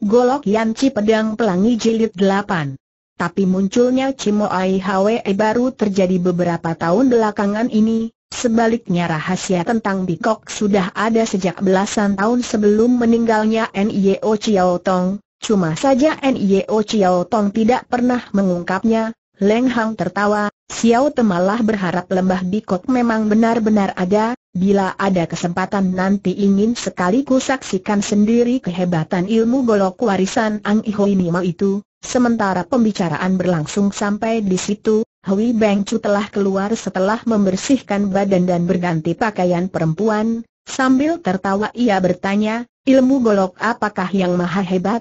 Golok Yanci Pedang Pelangi Jilid 8. Tapi munculnya Cimo Ai Hwe baru terjadi beberapa tahun belakangan ini, sebaliknya rahasia tentang Bikok sudah ada sejak belasan tahun sebelum meninggalnya Nio Chiaotong, cuma saja Nio Chiaotong tidak pernah mengungkapnya. Leng Hang tertawa, Xiao Temalah berharap lembah Bikok memang benar-benar ada, bila ada kesempatan nanti ingin sekali ku saksikan sendiri kehebatan ilmu golok warisan Ang Iho Nima itu. Sementara pembicaraan berlangsung sampai di situ, Hui Bengchu telah keluar setelah membersihkan badan dan berganti pakaian perempuan. Sambil tertawa ia bertanya, ilmu golok apakah yang maha hebat?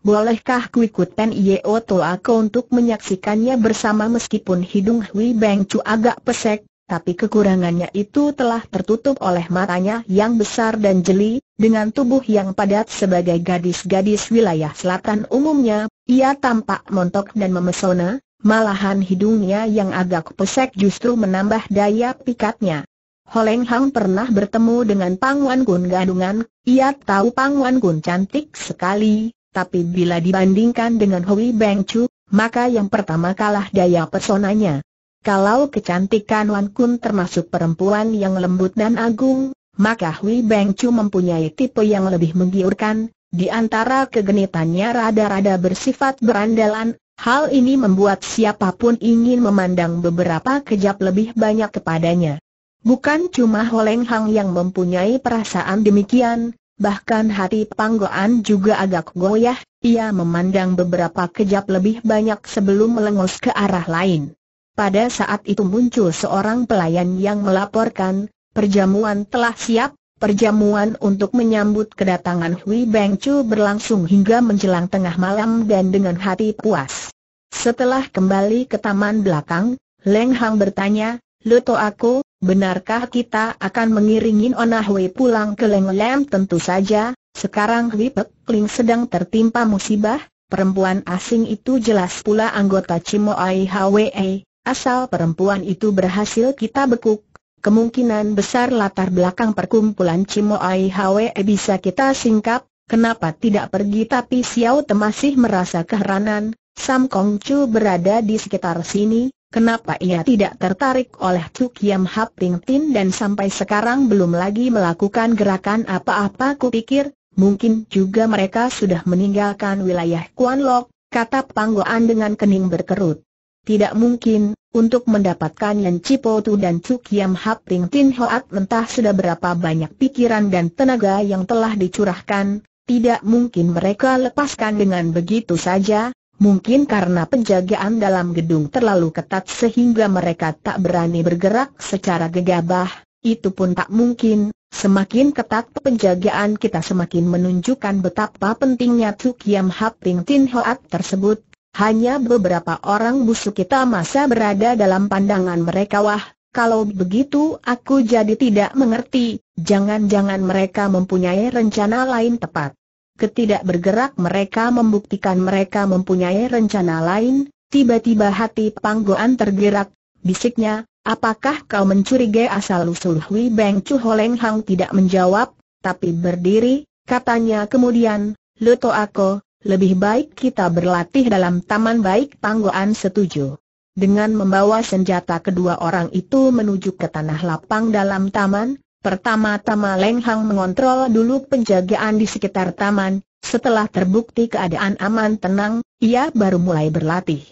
Bolehkah ku ikut Nio Toa untuk menyaksikannya bersama? Meskipun hidung Hui Bengchu agak pesek, tapi kekurangannya itu telah tertutup oleh matanya yang besar dan jeli. Dengan tubuh yang padat sebagai gadis-gadis wilayah selatan umumnya, ia tampak montok dan memesona, malahan hidungnya yang agak pesek justru menambah daya pikatnya. Ho Leng Hang pernah bertemu dengan Pang Wan Kun gadungan, ia tahu Pang Wan Kun cantik sekali, tapi bila dibandingkan dengan Hui Bengchu, maka yang pertama kalah daya pesonanya. Kalau kecantikan Wan Kun termasuk perempuan yang lembut dan agung, maka Hui Bengchu mempunyai tipe yang lebih menggiurkan. Di antara kegenitannya rada-rada bersifat berandalan. Hal ini membuat siapapun ingin memandang beberapa kejap lebih banyak kepadanya. Bukan cuma Ho Leng Hang yang mempunyai perasaan demikian, bahkan hati Pang Goan juga agak goyah. Ia memandang beberapa kejap lebih banyak sebelum melengos ke arah lain. Pada saat itu muncul seorang pelayan yang melaporkan, "Perjamuan telah siap." Perjamuan untuk menyambut kedatangan Hui Bengchu berlangsung hingga menjelang tengah malam dan dengan hati puas. Setelah kembali ke taman belakang, Leng Hang bertanya, "Loto aku, benarkah kita akan mengiringi Ona Hui pulang ke Leng Lam?" "Tentu saja, sekarang Hui Pek Ling sedang tertimpa musibah." Perempuan asing itu jelas pula anggota Cimo Ai Hwe. Asal perempuan itu berhasil kita bekuk, kemungkinan besar latar belakang perkumpulan Cimo Ai Hwe bisa kita singkap. Kenapa tidak pergi? Tapi Xiao Te masih merasa keheranan, Sam Kong Chu berada di sekitar sini, kenapa ia tidak tertarik oleh Tukiam Hap Ting Tin dan sampai sekarang belum lagi melakukan gerakan apa-apa? "Kupikir, mungkin juga mereka sudah meninggalkan wilayah Kuan Lok," kata Pang Goan dengan kening berkerut. "Tidak mungkin. Untuk mendapatkan Yan Cipotu dan Tukiam Hap Ting Tin Hoat mentah sudah berapa banyak pikiran dan tenaga yang telah dicurahkan, tidak mungkin mereka lepaskan dengan begitu saja. Mungkin karena penjagaan dalam gedung terlalu ketat sehingga mereka tak berani bergerak secara gegabah. Itu pun tak mungkin. Semakin ketat penjagaan kita semakin menunjukkan betapa pentingnya Tukiam Hap Ting Tin Hoat tersebut. Hanya beberapa orang busuk kita masa berada dalam pandangan mereka." "Wah, kalau begitu aku jadi tidak mengerti. Jangan-jangan mereka mempunyai rencana lain." "Tepat. Ketidak bergerak mereka membuktikan mereka mempunyai rencana lain." Tiba-tiba hati Pang Goan tergerak, bisiknya, "Apakah kau mencurigai asal-usul Hui Bengchu?" Ho Leng Hang tidak menjawab, tapi berdiri. Katanya kemudian, "Loto aku, lebih baik kita berlatih dalam taman." "Baik." Pang Goan setuju. Dengan membawa senjata kedua orang itu menuju ke tanah lapang dalam taman. Pertama-tama Leng Hang mengontrol dulu penjagaan di sekitar taman. Setelah terbukti keadaan aman tenang, ia baru mulai berlatih.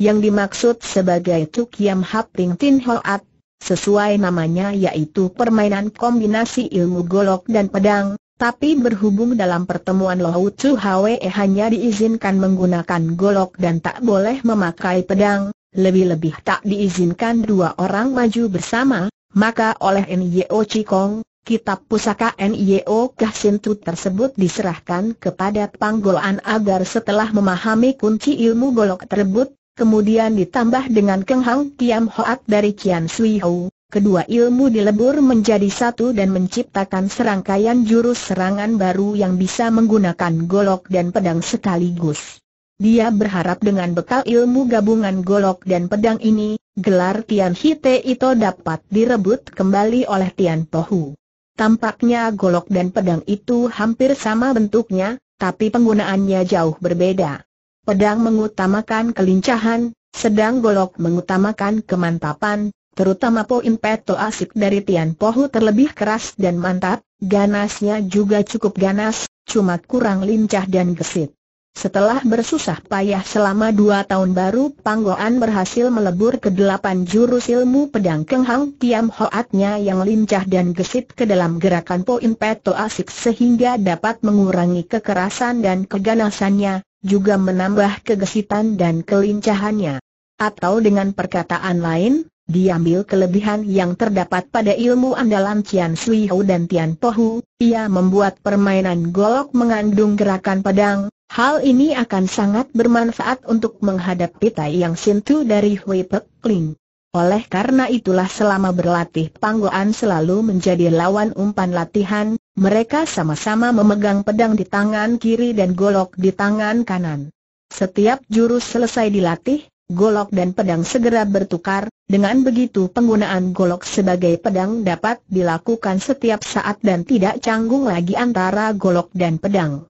Yang dimaksud sebagai Tukiam Hap Ting Tin Hoat, sesuai namanya yaitu permainan kombinasi ilmu golok dan pedang. Tapi berhubung dalam pertemuan Lohutsu Hwe hanya diizinkan menggunakan golok dan tak boleh memakai pedang, lebih-lebih tak diizinkan dua orang maju bersama, maka oleh Nio Chikong, kitab pusaka Nio Kah Sin Chu tersebut diserahkan kepada Pang Goan agar setelah memahami kunci ilmu golok tersebut, kemudian ditambah dengan Keng Hang Kiam Hoat dari Cian Sui Hu, kedua ilmu dilebur menjadi satu dan menciptakan serangkaian jurus serangan baru yang bisa menggunakan golok dan pedang sekaligus. Dia berharap dengan bekal ilmu gabungan golok dan pedang ini, gelar Tian Hite itu dapat direbut kembali oleh Tian Pohu. Tampaknya golok dan pedang itu hampir sama bentuknya, tapi penggunaannya jauh berbeda. Pedang mengutamakan kelincahan, sedang golok mengutamakan kemantapan, terutama poin peto asik dari Tian Pohu terlebih keras dan mantap, ganasnya juga cukup ganas, cuma kurang lincah dan gesit. Setelah bersusah payah selama 2 tahun baru Pang Goan berhasil melebur ke 8 jurus ilmu pedang Keng Hang Kiam Hoatnya yang lincah dan gesit ke dalam gerakan poin peto asik sehingga dapat mengurangi kekerasan dan keganasannya, juga menambah kegesitan dan kelincahannya. Atau dengan perkataan lain, diambil kelebihan yang terdapat pada ilmu andalan Cian Sui Hu dan Tian Pohu, ia membuat permainan golok mengandung gerakan pedang. Hal ini akan sangat bermanfaat untuk menghadapi Tai Yang Sin Chu dari Hui Beng Cu. Oleh karena itulah selama berlatih Pang Goan selalu menjadi lawan umpan latihan, mereka sama-sama memegang pedang di tangan kiri dan golok di tangan kanan. Setiap jurus selesai dilatih, golok dan pedang segera bertukar, dengan begitu penggunaan golok sebagai pedang dapat dilakukan setiap saat dan tidak canggung lagi antara golok dan pedang.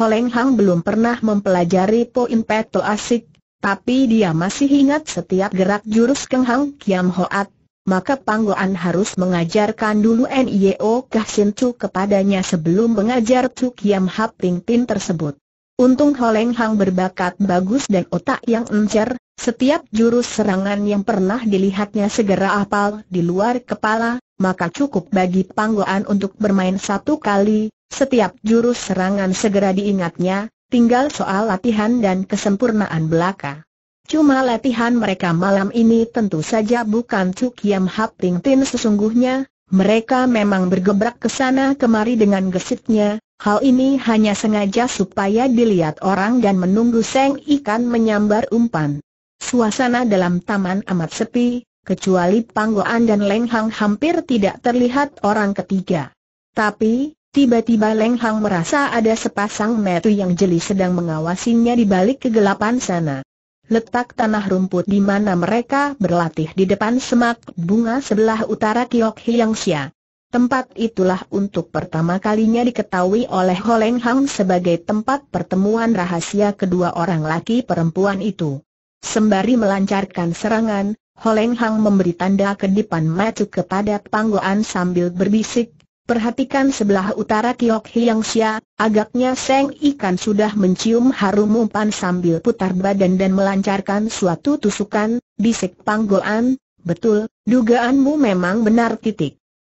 Ho Leng Hang belum pernah mempelajari poin peto asik, tapi dia masih ingat setiap gerak jurus Keng Hang Kiam Hoat, maka Pang Goan harus mengajarkan dulu Nio Kah Sin Chu kepadanya sebelum mengajar Tukiam Hap Ting Tin tersebut. Untung Ho Leng Hang berbakat bagus dan otak yang encer, setiap jurus serangan yang pernah dilihatnya segera hafal di luar kepala, maka cukup bagi Pang Goan untuk bermain 1 kali. Setiap jurus serangan segera diingatnya, tinggal soal latihan dan kesempurnaan belaka. Cuma latihan mereka malam ini tentu saja bukan Tukiam Hap Ting Tin sesungguhnya, mereka memang bergebrak ke sana kemari dengan gesitnya, hal ini hanya sengaja supaya dilihat orang dan menunggu seng ikan menyambar umpan. Suasana dalam taman amat sepi, kecuali Pang Goan dan Leng Hang hampir tidak terlihat orang ketiga. Tapi tiba-tiba Leng Hang merasa ada sepasang mata yang jeli sedang mengawasinya di balik kegelapan sana. Letak tanah rumput di mana mereka berlatih di depan semak bunga sebelah utara Kiok Hiang Sia. Tempat itulah untuk pertama kalinya diketahui oleh Ho Leng Hang sebagai tempat pertemuan rahasia kedua orang laki perempuan itu. Sembari melancarkan serangan, Ho Leng Hang memberi tanda kedipan mata kepada Pang Goan sambil berbisik, "Perhatikan sebelah utara Kiok Hiang Sia, agaknya seng ikan sudah mencium harum umpan." Sambil putar badan dan melancarkan suatu tusukan, bisik Pang Goan, "Betul, dugaanmu memang benar."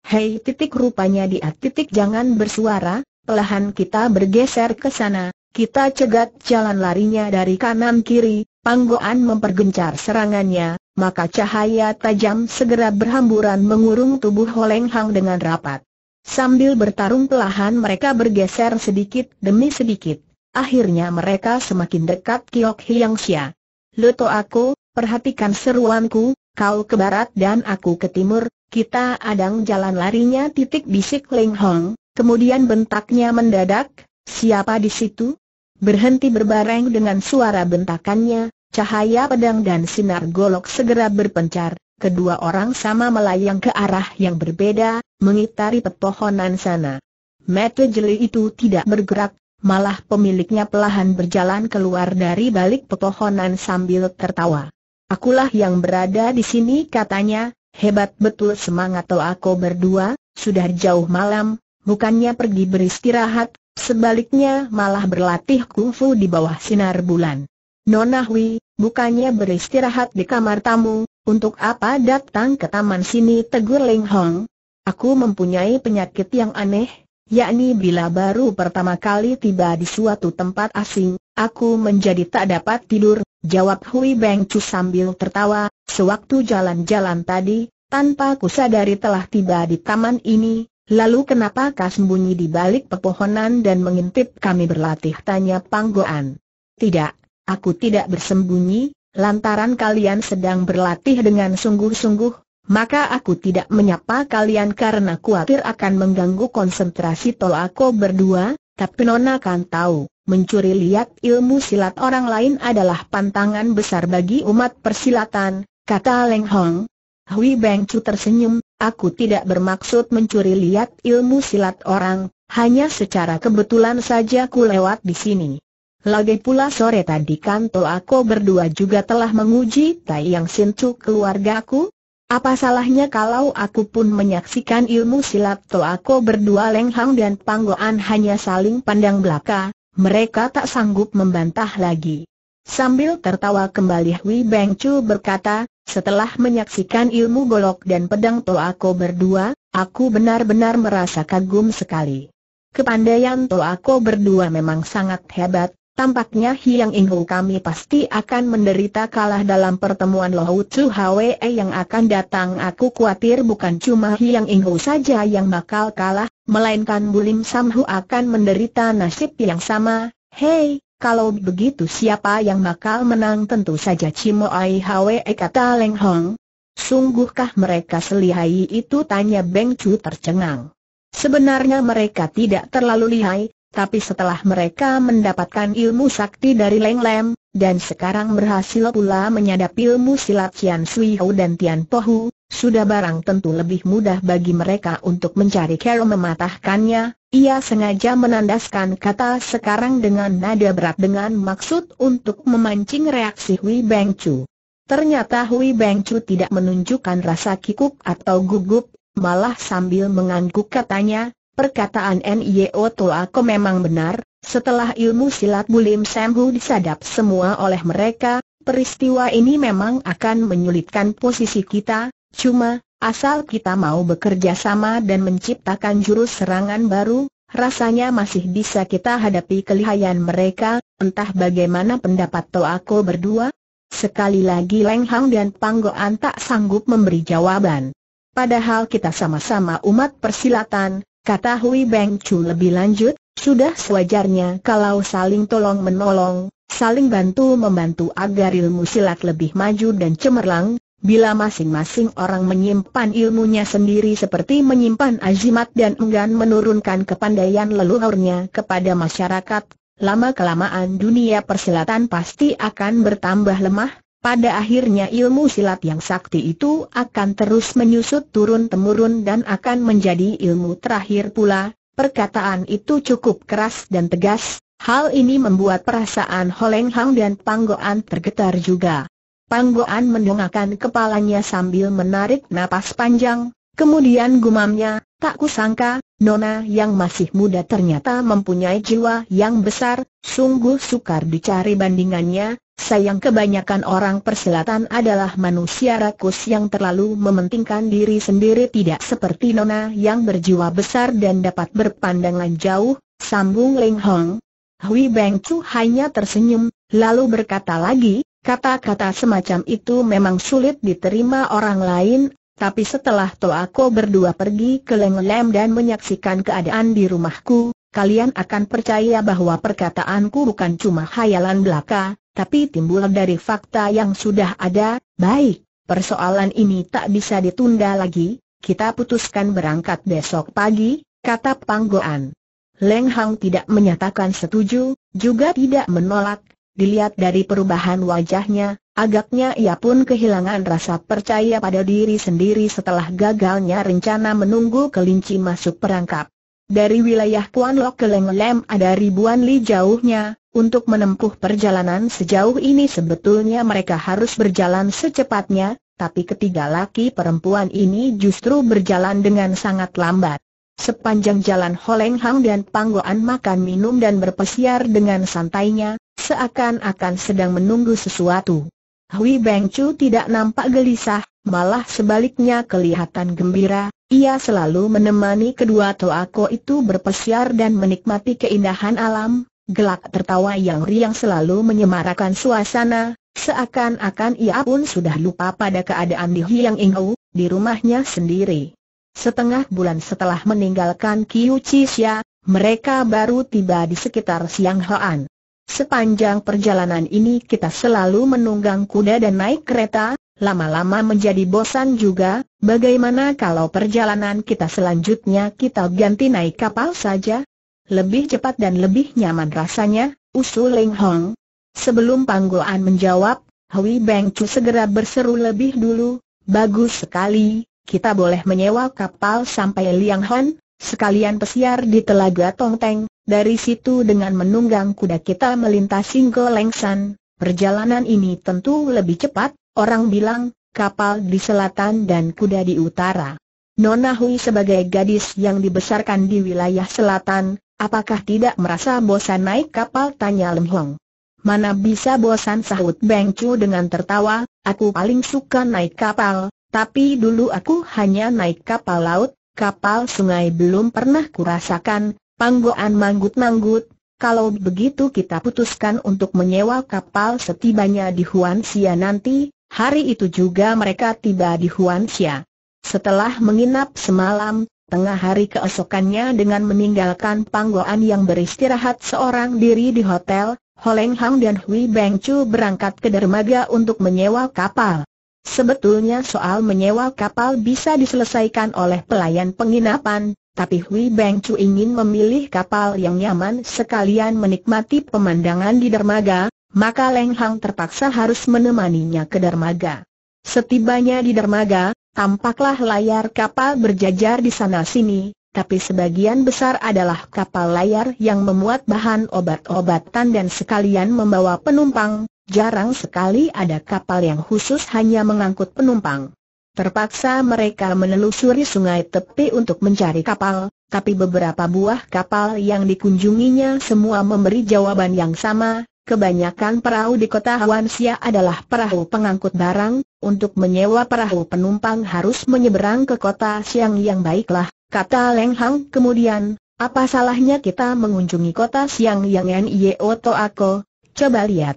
Hei, rupanya dia. Jangan bersuara, pelahan kita bergeser ke sana, kita cegat jalan larinya dari kanan kiri." Pang Goan mempergencar serangannya, maka cahaya tajam segera berhamburan mengurung tubuh Ho Leng Hang dengan rapat. Sambil bertarung perlahan mereka bergeser sedikit demi sedikit. Akhirnya mereka semakin dekat Kiok Hiang Sia. "Loto aku, perhatikan seruanku, kau ke barat dan aku ke timur, kita adang jalan larinya." Bisik Leng Hang, kemudian bentaknya mendadak, "Siapa di situ?" Berhenti berbareng dengan suara bentakannya, cahaya pedang dan sinar golok segera berpencar. Kedua orang sama melayang ke arah yang berbeda, mengitari pepohonan sana. Mata jeli itu tidak bergerak, malah pemiliknya perlahan berjalan keluar dari balik pepohonan sambil tertawa. "Akulah yang berada di sini," katanya. "Hebat betul semangat aku berdua, sudah jauh malam, bukannya pergi beristirahat, sebaliknya malah berlatih kungfu di bawah sinar bulan." "Nona Hui, bukannya beristirahat di kamar tamu, untuk apa datang ke taman sini?" tegur Leng Hang. "Aku mempunyai penyakit yang aneh, yakni bila baru pertama kali tiba di suatu tempat asing, aku menjadi tak dapat tidur," jawab Hui Beng Cu sambil tertawa. "Sewaktu jalan-jalan tadi, tanpa kusadari telah tiba di taman ini, lalu kenapa kau sembunyi di balik pepohonan dan mengintip kami berlatih?" tanya Pang Goan. "Tidak, aku tidak bersembunyi. Lantaran kalian sedang berlatih dengan sungguh-sungguh, maka aku tidak menyapa kalian karena khawatir akan mengganggu konsentrasi aku berdua. Tapi Nona kan tahu, mencuri lihat ilmu silat orang lain adalah pantangan besar bagi umat persilatan," kata Leng Hang. Hui Beng Cu tersenyum, Aku tidak bermaksud mencuri lihat ilmu silat orang, hanya secara kebetulan saja ku lewat di sini. Lagi pula sore tadi kan to aku berdua juga telah menguji Tai Yang Sin Chu keluargaku. Apa salahnya kalau aku pun menyaksikan ilmu silat to aku berdua? Leng Hang dan Pang Goan hanya saling pandang belaka, mereka tak sanggup membantah lagi. Sambil tertawa kembali Hui Beng Cu berkata, setelah menyaksikan ilmu golok dan pedang to aku berdua, aku benar-benar merasa kagum sekali. Kepandaian to aku berdua memang sangat hebat. Tampaknya Hiang Inghu kami pasti akan menderita kalah dalam pertemuan Lohutsu Hwe yang akan datang. Aku khawatir bukan cuma Hiang Inghu saja yang bakal kalah, melainkan Bulim Samhu akan menderita nasib yang sama. Hei, kalau begitu siapa yang bakal menang? Tentu saja Cimo Ai Hwe, kata Leng Hang. Sungguhkah mereka selihai itu? Tanya Beng Cu tercengang. Sebenarnya mereka tidak terlalu lihai. Tapi setelah mereka mendapatkan ilmu sakti dari Leng Lam, dan sekarang berhasil pula menyadap ilmu silat Cian Sui Hu dan Tian Pohu, sudah barang tentu lebih mudah bagi mereka untuk mencari cara mematahkannya. Ia sengaja menandaskan kata sekarang dengan nada berat dengan maksud untuk memancing reaksi Hui Beng Cu. Ternyata Hui Beng Cu tidak menunjukkan rasa kikuk atau gugup, malah sambil mengangguk katanya, perkataan Nio Toako memang benar, setelah ilmu silat Bulim Samhu disadap semua oleh mereka, peristiwa ini memang akan menyulitkan posisi kita, cuma, asal kita mau bekerja sama dan menciptakan jurus serangan baru, rasanya masih bisa kita hadapi kelihayan mereka. Entah bagaimana pendapat Toako berdua? Sekali lagi Leng Hang dan Pang Goan tak sanggup memberi jawaban. Padahal kita sama-sama umat persilatan, kata Hui Beng Cu lebih lanjut, sudah sewajarnya kalau saling tolong menolong, saling bantu membantu agar ilmu silat lebih maju dan cemerlang. Bila masing-masing orang menyimpan ilmunya sendiri seperti menyimpan azimat dan enggan menurunkan kepandaian leluhurnya kepada masyarakat, lama-kelamaan dunia persilatan pasti akan bertambah lemah. Pada akhirnya ilmu silat yang sakti itu akan terus menyusut turun-temurun dan akan menjadi ilmu terakhir pula. Perkataan itu cukup keras dan tegas, hal ini membuat perasaan Ho Leng Hang dan Pang Goan tergetar juga. Pang Goan mendongakkan kepalanya sambil menarik napas panjang, kemudian gumamnya, tak kusangka, nona yang masih muda ternyata mempunyai jiwa yang besar, sungguh sukar dicari bandingannya. Sayang kebanyakan orang persilatan adalah manusia rakus yang terlalu mementingkan diri sendiri, tidak seperti nona yang berjiwa besar dan dapat berpandangan jauh, sambung Leng Hang. Hui Beng Cu hanya tersenyum, lalu berkata lagi, kata-kata semacam itu memang sulit diterima orang lain, tapi setelah Toako berdua pergi ke Leng Lam dan menyaksikan keadaan di rumahku, kalian akan percaya bahwa perkataanku bukan cuma khayalan belaka, tapi timbul dari fakta yang sudah ada. Baik, persoalan ini tak bisa ditunda lagi, kita putuskan berangkat besok pagi, kata Pang Goan. Leng Hang tidak menyatakan setuju, juga tidak menolak. Dilihat dari perubahan wajahnya, agaknya ia pun kehilangan rasa percaya pada diri sendiri setelah gagalnya rencana menunggu kelinci masuk perangkap. Dari wilayah Kuan Lok ke Leng Lam ada ribuan li jauhnya. Untuk menempuh perjalanan sejauh ini sebetulnya mereka harus berjalan secepatnya, tapi ketiga laki perempuan ini justru berjalan dengan sangat lambat. Sepanjang jalan Ho Leng Hang dan Pang Goan makan minum dan berpesiar dengan santainya, seakan-akan sedang menunggu sesuatu. Hui Beng Cu tidak nampak gelisah, malah sebaliknya kelihatan gembira. Ia selalu menemani kedua toako itu berpesiar dan menikmati keindahan alam. Gelak tertawa yang riang selalu menyemarakan suasana, seakan-akan ia pun sudah lupa pada keadaan di Hiang Inghu, di rumahnya sendiri. Setengah bulan setelah meninggalkan Kiuchisia, mereka baru tiba di sekitar Xianghoan. Sepanjang perjalanan ini kita selalu menunggang kuda dan naik kereta, lama-lama menjadi bosan juga. Bagaimana kalau perjalanan kita selanjutnya kita ganti naik kapal saja? Lebih cepat dan lebih nyaman rasanya, usul Leng Hang. Sebelum Pang Goan menjawab, Hui Beng Cu segera berseru lebih dulu, bagus sekali, kita boleh menyewa kapal sampai Lianghon, sekalian pesiar di Telaga Tongteng, dari situ dengan menunggang kuda kita melintasi Golengsan. Perjalanan ini tentu lebih cepat, orang bilang, kapal di selatan dan kuda di utara. Nona Hui sebagai gadis yang dibesarkan di wilayah selatan, apakah tidak merasa bosan naik kapal, tanya Leng Hang. Mana bisa bosan, sahut Bangchu dengan tertawa, aku paling suka naik kapal, tapi dulu aku hanya naik kapal laut, kapal sungai belum pernah kurasakan. Pang Goan manggut-manggut, kalau begitu kita putuskan untuk menyewa kapal setibanya di Huan Sia nanti, hari itu juga mereka tiba di Huan Sia. Setelah menginap semalam, tengah hari keesokannya dengan meninggalkan Pang Goan yang beristirahat seorang diri di hotel, Ho Leng Hang dan Hui Bangchu berangkat ke dermaga untuk menyewa kapal. Sebetulnya soal menyewa kapal bisa diselesaikan oleh pelayan penginapan, tapi Hui Bangchu ingin memilih kapal yang nyaman sekalian menikmati pemandangan di dermaga, maka Leng Hang terpaksa harus menemaninya ke dermaga. Setibanya di dermaga, tampaklah layar kapal berjajar di sana-sini, tapi sebagian besar adalah kapal layar yang memuat bahan obat-obatan dan sekalian membawa penumpang, jarang sekali ada kapal yang khusus hanya mengangkut penumpang. Terpaksa mereka menelusuri sungai tepi untuk mencari kapal, tapi beberapa buah kapal yang dikunjunginya semua memberi jawaban yang sama. Kebanyakan perahu di kota Huan Sia adalah perahu pengangkut barang, untuk menyewa perahu penumpang harus menyeberang ke kota Xiangyang. Baiklah, kata Leng Hang kemudian, apa salahnya kita mengunjungi kota Xiangyang Nio Toako, coba lihat.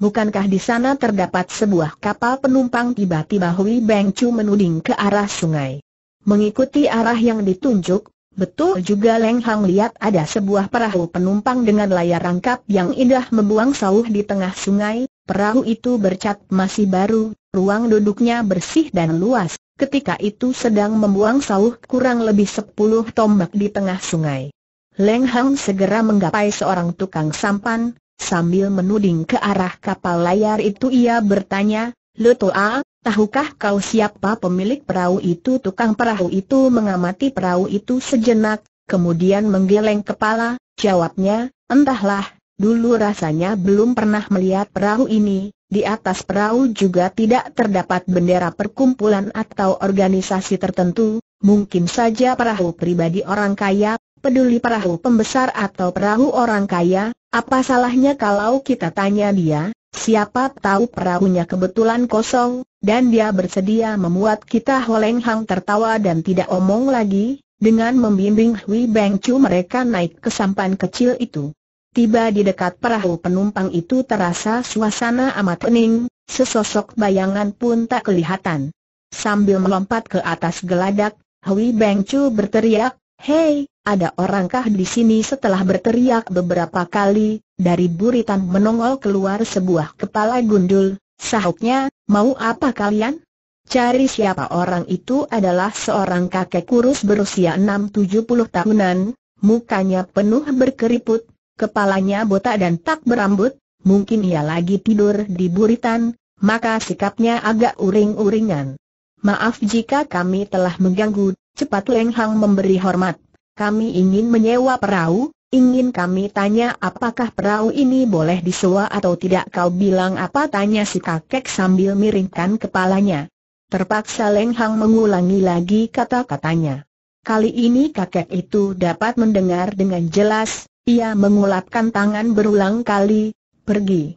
Bukankah di sana terdapat sebuah kapal penumpang? Tiba-tiba Hui Bangchu menuding ke arah sungai. Mengikuti arah yang ditunjuk, betul juga Leng Hang lihat ada sebuah perahu penumpang dengan layar rangkap yang indah membuang sauh di tengah sungai. Perahu itu bercat masih baru, ruang duduknya bersih dan luas. Ketika itu sedang membuang sauh kurang lebih 10 tombak di tengah sungai. Leng Hang segera menggapai seorang tukang sampan, sambil menuding ke arah kapal layar itu ia bertanya, "Lotoa, tahukah kau siapa pemilik perahu itu?" Tukang perahu itu mengamati perahu itu sejenak, kemudian menggeleng kepala, jawabnya, "Entahlah, dulu rasanya belum pernah melihat perahu ini." Di atas perahu juga tidak terdapat bendera perkumpulan atau organisasi tertentu, mungkin saja perahu pribadi orang kaya. Peduli perahu pembesar atau perahu orang kaya, apa salahnya kalau kita tanya dia? Siapa tahu perahunya kebetulan kosong, dan dia bersedia memuat kita. Ho Leng Hang tertawa dan tidak omong lagi, dengan membimbing Hui Bangchu mereka naik ke sampan kecil itu. Tiba di dekat perahu penumpang itu terasa suasana amat hening, sesosok bayangan pun tak kelihatan. Sambil melompat ke atas geladak, Hui Bangchu berteriak, "Hei, ada orangkah di sini?" Setelah berteriak beberapa kali, dari buritan menongol keluar sebuah kepala gundul, sahutnya, "Mau apa kalian?" Cari siapa orang itu adalah seorang kakek kurus berusia 60-70 tahunan, mukanya penuh berkeriput, kepalanya botak dan tak berambut, mungkin ia lagi tidur di buritan, maka sikapnya agak uring-uringan. "Maaf jika kami telah mengganggu," cepat Leng Hang memberi hormat. "Kami ingin menyewa perahu. Ingin kami tanya apakah perahu ini boleh disewa atau tidak?" "Kau bilang apa?" tanya si kakek sambil miringkan kepalanya. Terpaksa Leng Hang mengulangi lagi kata-katanya. Kali ini kakek itu dapat mendengar dengan jelas, ia mengulapkan tangan berulang kali, "Pergi.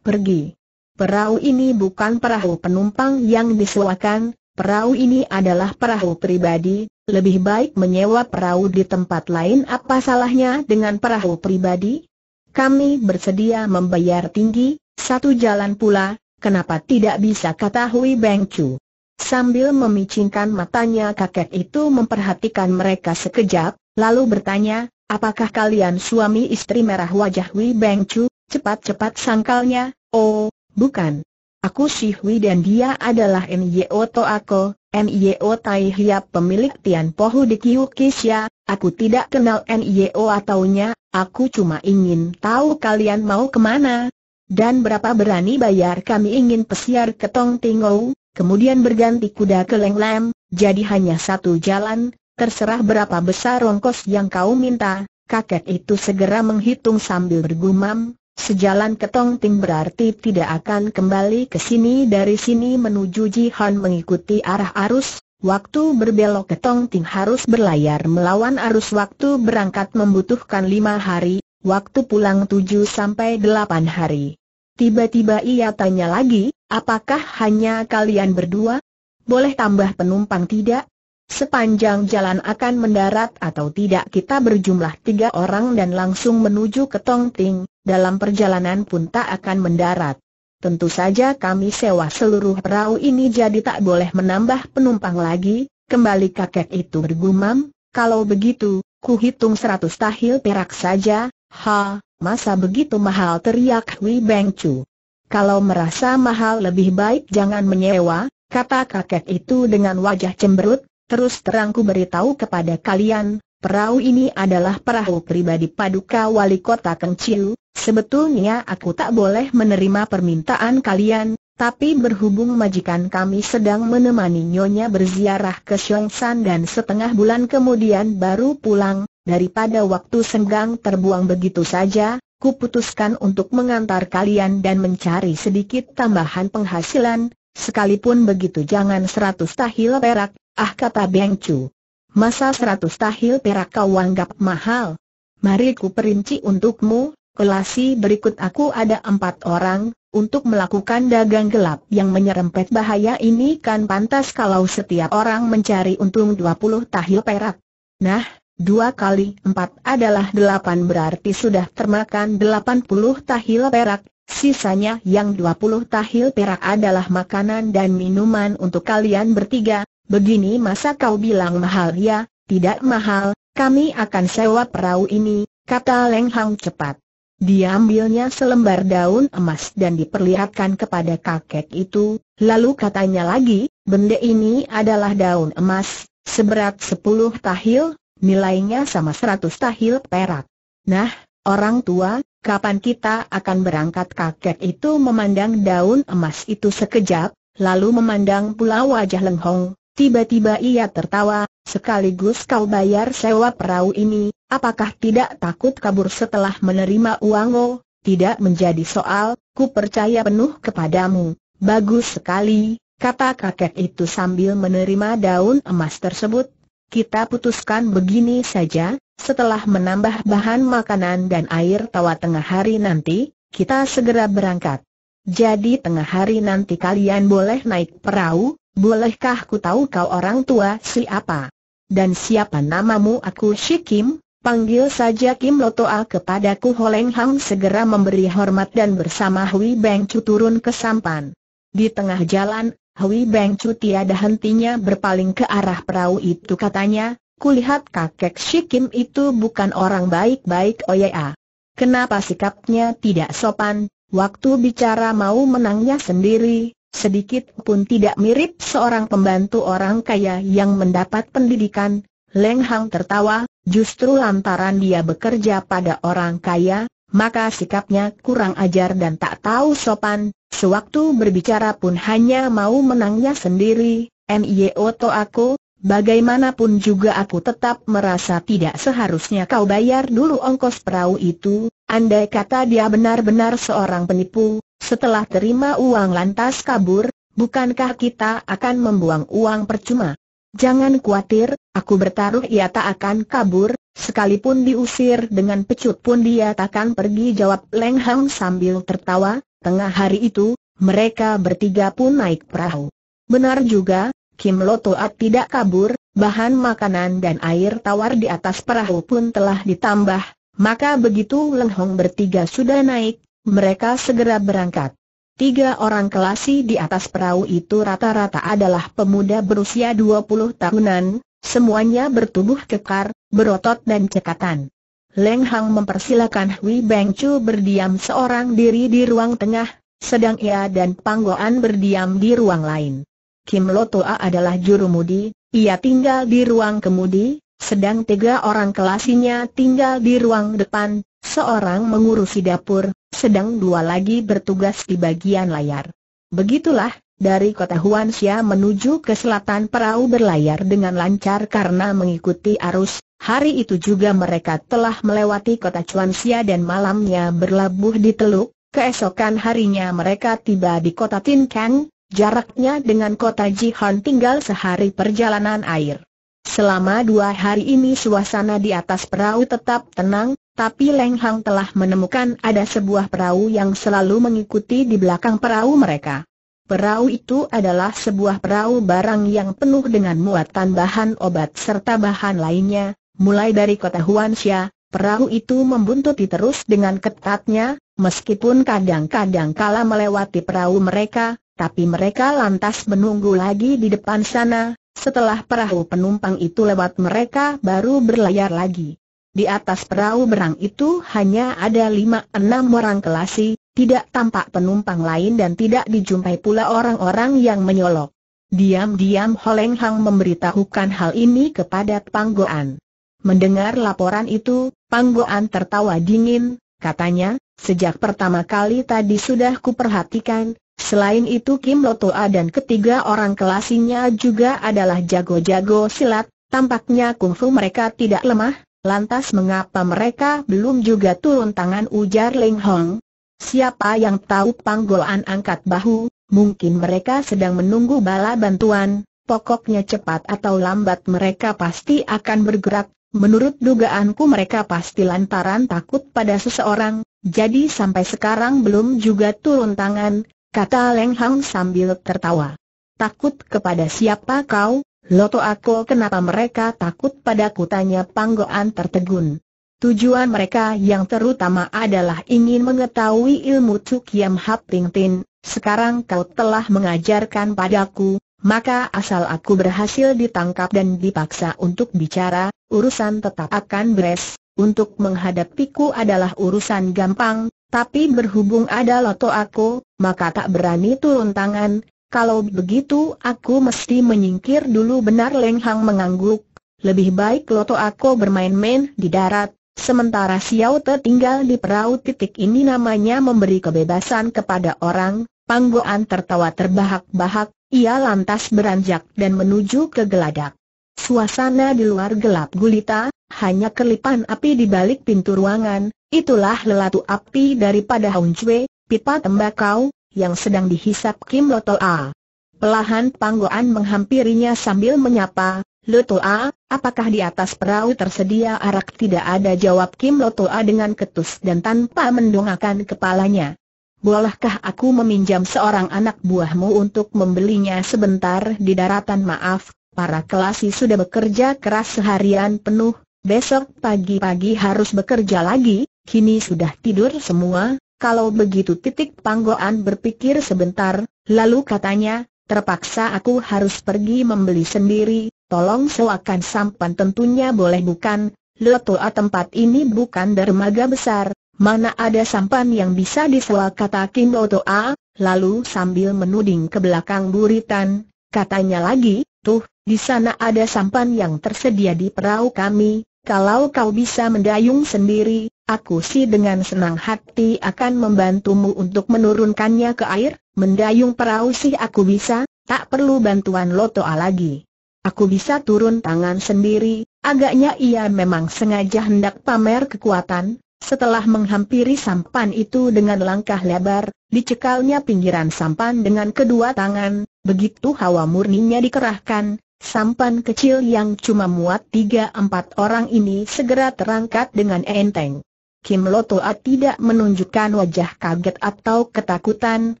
Pergi. Perahu ini bukan perahu penumpang yang disewakan, perahu ini adalah perahu pribadi. Lebih baik menyewa perahu di tempat lain. Apa salahnya dengan perahu pribadi? Kami bersedia membayar tinggi, satu jalan pula, kenapa tidak bisa?" kata Hui Bangchu. Sambil memicingkan matanya kakek itu memperhatikan mereka sekejap, lalu bertanya, "Apakah kalian suami istri?" Merah wajah Hui Bangchu, cepat-cepat sangkalnya, "Oh, bukan. Aku si Hui dan dia adalah Nio Toako, Nio Tai Hiap pemilik Tian Pohu di Kiok Hiang Sia. Aku tidak kenal Nio ataunya, aku cuma ingin tahu kalian mau kemana. Dan berapa berani bayar?" "Kami ingin pesiar ke Tong Tingau, kemudian berganti kuda ke Leng Lam, Jadi hanya satu jalan, terserah berapa besar ongkos yang kau minta. Kakek itu segera menghitung sambil bergumam, sejalan ke Tong Ting berarti tidak akan kembali ke sini. Dari sini menuju Jihon mengikuti arah arus, waktu berbelok ke Tong Ting harus berlayar melawan arus. Waktu berangkat membutuhkan 5 hari, waktu pulang 7 sampai 8 hari. Tiba-tiba ia tanya lagi, apakah hanya kalian berdua? Boleh tambah penumpang tidak? Sepanjang jalan akan mendarat atau tidak kita berjumlah 3 orang dan langsung menuju ke Tong Ting. Dalam perjalanan pun tak akan mendarat. Tentu saja kami sewa seluruh perahu ini jadi tak boleh menambah penumpang lagi. Kembali kakek itu bergumam, kalau begitu, kuhitung 100 tahil perak saja. Ha, masa begitu mahal, teriak Hui Beng Cu. Kalau merasa mahal lebih baik jangan menyewa, kata kakek itu dengan wajah cemberut. Terus terang ku beritahu kepada kalian, perahu ini adalah perahu pribadi Paduka Wali Kota Keng Chiu. Sebetulnya aku tak boleh menerima permintaan kalian, tapi berhubung majikan kami sedang menemani nyonya berziarah ke Xiongsan dan setengah bulan kemudian baru pulang, daripada waktu senggang terbuang begitu saja, kuputuskan untuk mengantar kalian dan mencari sedikit tambahan penghasilan. Sekalipun begitu jangan 100 tahil perak, ah, kata Beng Cu. Masa 100 tahil perak kau anggap mahal? Mari ku perinci untukmu, kelasi berikut aku ada 4 orang, untuk melakukan dagang gelap yang menyerempet bahaya ini kan pantas kalau setiap orang mencari untung 20 tahil perak. Nah, 2 kali 4 adalah 8 berarti sudah termakan 80 tahil perak. Sisanya yang 20 tahil perak adalah makanan dan minuman untuk kalian bertiga. Begini masa kau bilang mahal ya? Tidak mahal, kami akan sewa perahu ini, kata Leng Hang cepat. Diambilnya selembar daun emas dan diperlihatkan kepada kakek itu, lalu katanya lagi, benda ini adalah daun emas, seberat 10 tahil, nilainya sama 100 tahil perak. Nah, orang tua, kapan kita akan berangkat? Kakek itu memandang daun emas itu sekejap, lalu memandang pula wajah Leng Hang. Tiba-tiba ia tertawa, sekaligus kau bayar sewa perahu ini, apakah tidak takut kabur setelah menerima uang? Oh, tidak menjadi soal, ku percaya penuh kepadamu. Bagus sekali, kata kakek itu sambil menerima daun emas tersebut. Kita putuskan begini saja, setelah menambah bahan makanan dan air tawa tengah hari nanti, kita segera berangkat. Jadi tengah hari nanti kalian boleh naik perahu. Bolehkah ku tahu kau orang tua siapa? Dan siapa namamu? Aku Shek Kim, panggil saja Kim Lotoa kepadaku. Ho Leng Hang segera memberi hormat dan bersama Hui Beng Cu turun ke sampan. Di tengah jalan, Hui Beng Cu tiada hentinya berpaling ke arah perahu itu. Katanya, kulihat kakek Shek Kim itu bukan orang baik-baik. Oh ya, kenapa sikapnya tidak sopan? Waktu bicara mau menangnya sendiri, sedikit pun tidak mirip seorang pembantu orang kaya yang mendapat pendidikan. Leng Hang tertawa, justru lantaran dia bekerja pada orang kaya, maka sikapnya kurang ajar dan tak tahu sopan. Sewaktu berbicara pun hanya mau menangnya sendiri. Nio to aku, bagaimanapun juga aku tetap merasa tidak seharusnya kau bayar dulu ongkos perahu itu. Andai kata dia benar-benar seorang penipu, setelah terima uang lantas kabur, bukankah kita akan membuang uang percuma? Jangan khawatir, aku bertaruh ia tak akan kabur. Sekalipun diusir dengan pecut pun dia takkan pergi, jawab Leng Hang sambil tertawa. Tengah hari itu, mereka bertiga pun naik perahu. Benar juga, Kim Lotoa tidak kabur, bahan makanan dan air tawar di atas perahu pun telah ditambah. Maka begitu Leng Hang bertiga sudah naik, mereka segera berangkat. 3 orang kelasi di atas perahu itu rata-rata adalah pemuda berusia 20 tahunan, semuanya bertubuh kekar, berotot dan cekatan. Leng Hang mempersilakan Hui Beng Cu berdiam seorang diri di ruang tengah, sedang ia dan Pang Goan berdiam di ruang lain. Kim Lotoa adalah jurumudi, ia tinggal di ruang kemudi, sedang 3 orang kelasinya tinggal di ruang depan, seorang mengurusi dapur, sedang 2 lagi bertugas di bagian layar. Begitulah, Dari kota Huan Sia menuju ke selatan perahu berlayar dengan lancar karena mengikuti arus. Hari itu juga mereka telah melewati kota Chuan Sia dan malamnya berlabuh di teluk. Keesokan harinya mereka tiba di kota Tin Kang. Jaraknya dengan kota Jihon tinggal sehari perjalanan air. Selama 2 hari ini suasana di atas perahu tetap tenang, tapi Leng Hang telah menemukan ada sebuah perahu yang selalu mengikuti di belakang perahu mereka. Perahu itu adalah sebuah perahu barang yang penuh dengan muatan bahan obat serta bahan lainnya. Mulai dari kota Huan Sia, perahu itu membuntuti terus dengan ketatnya, meskipun kadang-kadang kala melewati perahu mereka, tapi mereka lantas menunggu lagi di depan sana. Setelah perahu penumpang itu lewat mereka baru berlayar lagi. Di atas perahu berang itu hanya ada 5-6 orang kelasi. Tidak tampak penumpang lain dan tidak dijumpai pula orang-orang yang menyolok. Diam-diam Ho Leng Hang memberitahukan hal ini kepada Pang Goan. Mendengar laporan itu, Pang Goan tertawa dingin, katanya, sejak pertama kali tadi sudah kuperhatikan, selain itu Kim Lotoa dan ketiga orang kelasinya juga adalah jago-jago silat, tampaknya kungfu mereka tidak lemah, lantas mengapa mereka belum juga turun tangan, ujar Leng Hang. Siapa yang tahu, Pang Goan angkat bahu, mungkin mereka sedang menunggu bala bantuan, pokoknya cepat atau lambat mereka pasti akan bergerak, menurut dugaanku mereka pasti lantaran takut pada seseorang, jadi sampai sekarang belum juga turun tangan, kata Leng Hang sambil tertawa. Takut kepada siapa kau, Lotoa aku? Kenapa mereka takut padaku, tanya Pang Goan tertegun. Tujuan mereka yang terutama adalah ingin mengetahui ilmu Tukiam Hap Ting Tin. Sekarang kau telah mengajarkan padaku, maka asal aku berhasil ditangkap dan dipaksa untuk bicara, urusan tetap akan beres. Untuk menghadapiku adalah urusan gampang, tapi berhubung ada Loto aku, maka tak berani turun tangan. Kalau begitu aku mesti menyingkir dulu, benar? Leng Hang mengangguk. Lebih baik Loto aku bermain-main di darat. Sementara Xiao Te tinggal di perahu. Titik ini namanya memberi kebebasan kepada orang. Pang Goan tertawa terbahak-bahak, ia lantas beranjak dan menuju ke geladak. Suasana di luar gelap gulita, hanya kelipan api di balik pintu ruangan, itulah lelatu api daripada Hong Cue, pipa tembakau, yang sedang dihisap Kim Lotoa. Pelahan Pang Goan menghampirinya sambil menyapa, Lotoa, apakah di atas perahu tersedia arak? Tidak ada, jawab Kim Lotoa dengan ketus dan tanpa mendongakkan kepalanya. Bolehkah aku meminjam seorang anak buahmu untuk membelinya sebentar di daratan? Maaf, para kelasi sudah bekerja keras seharian penuh, besok pagi-pagi harus bekerja lagi, kini sudah tidur semua. Kalau begitu, titik Pang Goan berpikir sebentar, lalu katanya, terpaksa aku harus pergi membeli sendiri. Tolong sewakan sampan, tentunya boleh bukan? Lotoa, tempat ini bukan dermaga besar, mana ada sampan yang bisa disewa, kata Kim Lotoa, lalu sambil menuding ke belakang buritan, katanya lagi, tuh, di sana ada sampan yang tersedia di perahu kami, kalau kau bisa mendayung sendiri, aku sih dengan senang hati akan membantumu untuk menurunkannya ke air. Mendayung perahu sih aku bisa, tak perlu bantuan Lotoa lagi. Aku bisa turun tangan sendiri. Agaknya ia memang sengaja hendak pamer kekuatan. Setelah menghampiri sampan itu dengan langkah lebar, dicekalnya pinggiran sampan dengan kedua tangan. Begitu hawa murninya dikerahkan, sampan kecil yang cuma muat 3-4 orang ini segera terangkat dengan enteng. Kim Lotoa tidak menunjukkan wajah kaget atau ketakutan,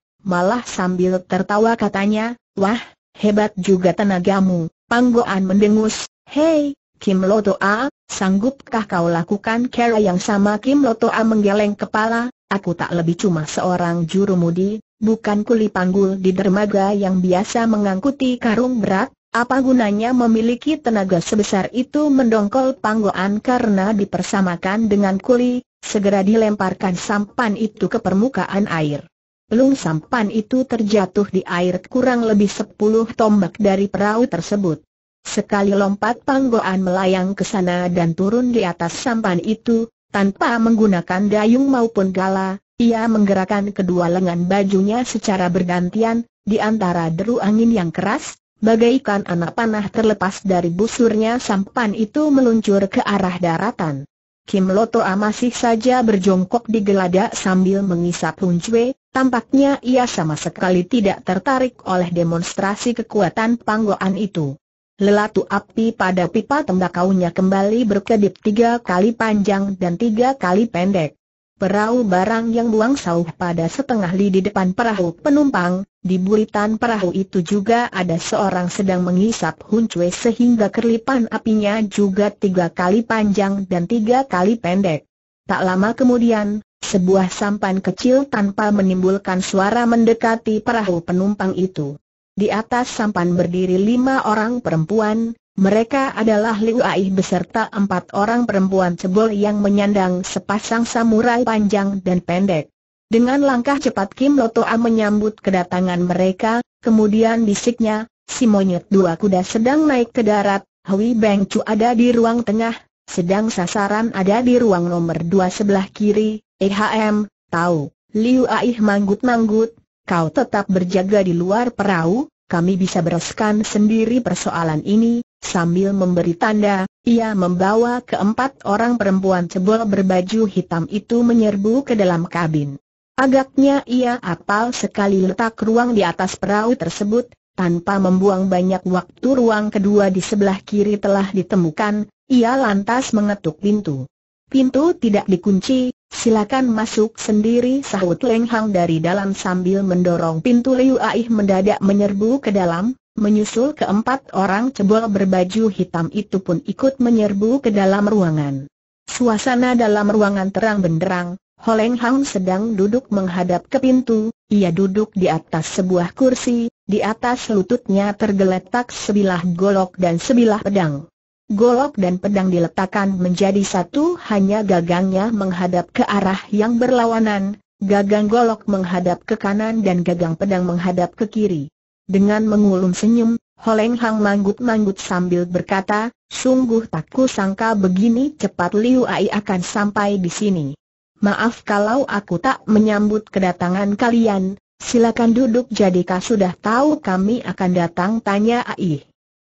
malah sambil tertawa katanya, wah, hebat juga tenagamu. Pang Goan mendengus, hei, Kim Lotoa, sanggupkah kau lakukan cara yang sama? Kim Lotoa menggeleng kepala, aku tak lebih cuma seorang jurumudi, bukan kuli panggul di dermaga yang biasa mengangkuti karung berat, apa gunanya memiliki tenaga sebesar itu? Mendongkol Pang Goan karena dipersamakan dengan kuli, segera dilemparkan sampan itu ke permukaan air. Pelung sampan itu terjatuh di air kurang lebih 10 tombak dari perahu tersebut. Sekali lompat Pang Goan melayang ke sana dan turun di atas sampan itu, tanpa menggunakan dayung maupun gala, ia menggerakkan kedua lengan bajunya secara bergantian, Di antara deru angin yang keras, bagaikan anak panah terlepas dari busurnya, sampan itu meluncur ke arah daratan. Kim Lotoa masih saja berjongkok di geladak sambil mengisap Huncue. Tampaknya ia sama sekali tidak tertarik oleh demonstrasi kekuatan Pang Goan itu. Lelatu api pada pipa tembakaunya kembali berkedip 3 kali panjang dan 3 kali pendek. Perahu barang yang buang sauh pada setengah li di depan perahu penumpang, di buritan perahu itu juga ada seorang sedang mengisap Huncue sehingga kerlipan apinya juga 3 kali panjang dan 3 kali pendek. Tak lama kemudian, sebuah sampan kecil tanpa menimbulkan suara mendekati perahu penumpang itu. Di atas sampan berdiri 5 orang perempuan. Mereka adalah Liu Ai beserta 4 orang perempuan cebol yang menyandang sepasang samurai panjang dan pendek. Dengan langkah cepat Kim Lotoa menyambut kedatangan mereka, kemudian bisiknya, "Si monyet 2 kuda sedang naik ke darat, Hui Beng Cu ada di ruang tengah, sedang sasaran ada di ruang nomor 2 sebelah kiri." Tahu, Liu Ai manggut-manggut, "Kau tetap berjaga di luar perahu, kami bisa bereskan sendiri persoalan ini." Sambil memberi tanda, ia membawa ke 4 orang perempuan cebol berbaju hitam itu menyerbu ke dalam kabin. Agaknya ia apal sekali letak ruang di atas perahu tersebut. Tanpa membuang banyak waktu, ruang kedua di sebelah kiri telah ditemukan. Ia lantas mengetuk pintu. "Pintu tidak dikunci, silakan masuk sendiri," sahut Leng Hang dari dalam sambil mendorong pintu. Liu Ai mendadak menyerbu ke dalam. Menyusul ke-4 orang cebol berbaju hitam itu pun ikut menyerbu ke dalam ruangan. Suasana dalam ruangan terang benderang. Ho Leng Hang sedang duduk menghadap ke pintu. Ia duduk di atas sebuah kursi. Di atas lututnya tergeletak 11 golok dan 11 pedang. Golok dan pedang diletakkan menjadi satu, hanya gagangnya menghadap ke arah yang berlawanan. Gagang golok menghadap ke kanan dan gagang pedang menghadap ke kiri. Dengan mengulum senyum, Ho Leng Hang manggut-manggut sambil berkata, "Sungguh tak kusangka begini cepat Liu Ai akan sampai di sini. Maaf kalau aku tak menyambut kedatangan kalian, silakan duduk." "Jadikah sudah tahu kami akan datang?" tanya Ai.